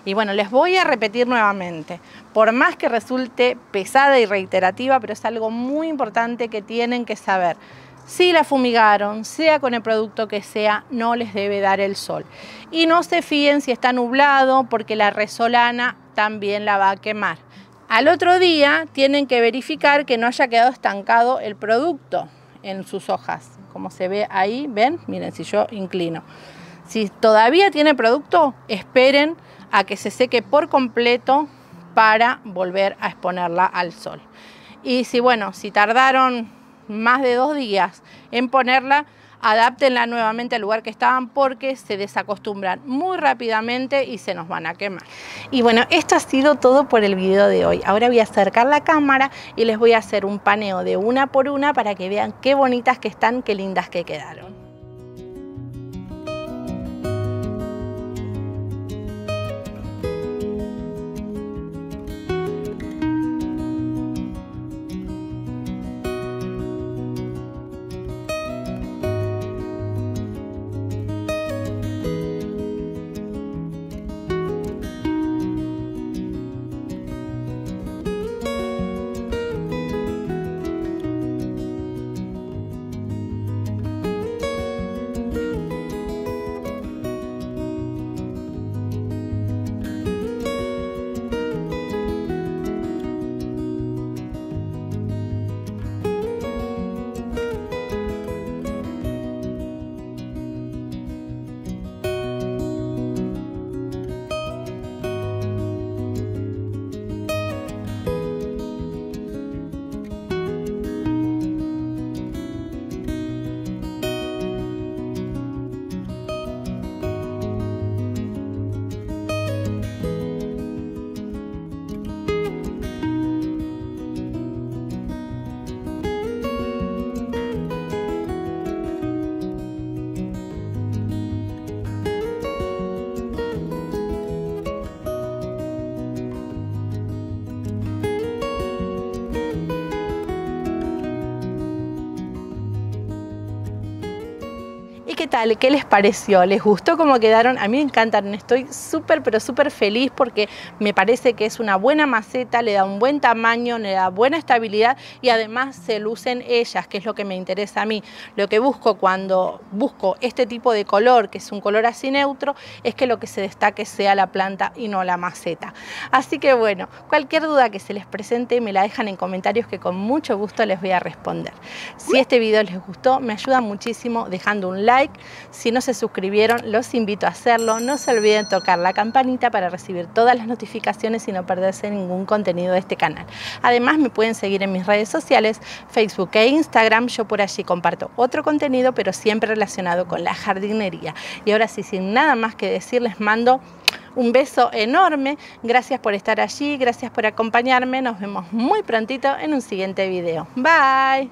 Y bueno, les voy a repetir nuevamente. Por más que resulte pesada y reiterativa, pero es algo muy importante que tienen que saber. Si la fumigaron, sea con el producto que sea, no les debe dar el sol. Y no se fíen si está nublado, porque la resolana también la va a quemar. Al otro día tienen que verificar que no haya quedado estancado el producto en sus hojas. Como se ve ahí, ¿ven? Miren, si yo inclino. Si todavía tiene producto, esperen a que se seque por completo para volver a exponerla al sol. Y si, bueno, si tardaron más de dos días en ponerla, adáptenla nuevamente al lugar que estaban porque se desacostumbran muy rápidamente y se nos van a quemar. Y bueno, esto ha sido todo por el video de hoy. Ahora voy a acercar la cámara y les voy a hacer un paneo de una por una para que vean qué bonitas que están, qué lindas que quedaron. ¿Qué tal? ¿Qué les pareció? ¿Les gustó cómo quedaron? A mí me encantan, estoy súper pero súper feliz porque me parece que es una buena maceta, le da un buen tamaño, le da buena estabilidad y además se lucen ellas, que es lo que me interesa a mí. Lo que busco cuando busco este tipo de color, que es un color así neutro, es que lo que se destaque sea la planta y no la maceta. Así que bueno, cualquier duda que se les presente me la dejan en comentarios que con mucho gusto les voy a responder. Si este video les gustó, me ayuda muchísimo dejando un like. Si no se suscribieron, los invito a hacerlo. No se olviden tocar la campanita para recibir todas las notificaciones y no perderse ningún contenido de este canal. Además, me pueden seguir en mis redes sociales, Facebook e Instagram. Yo por allí comparto otro contenido, pero siempre relacionado con la jardinería. Y ahora sí, sin nada más que decir, les mando un beso enorme. Gracias por estar allí, gracias por acompañarme. Nos vemos muy prontito en un siguiente video. Bye.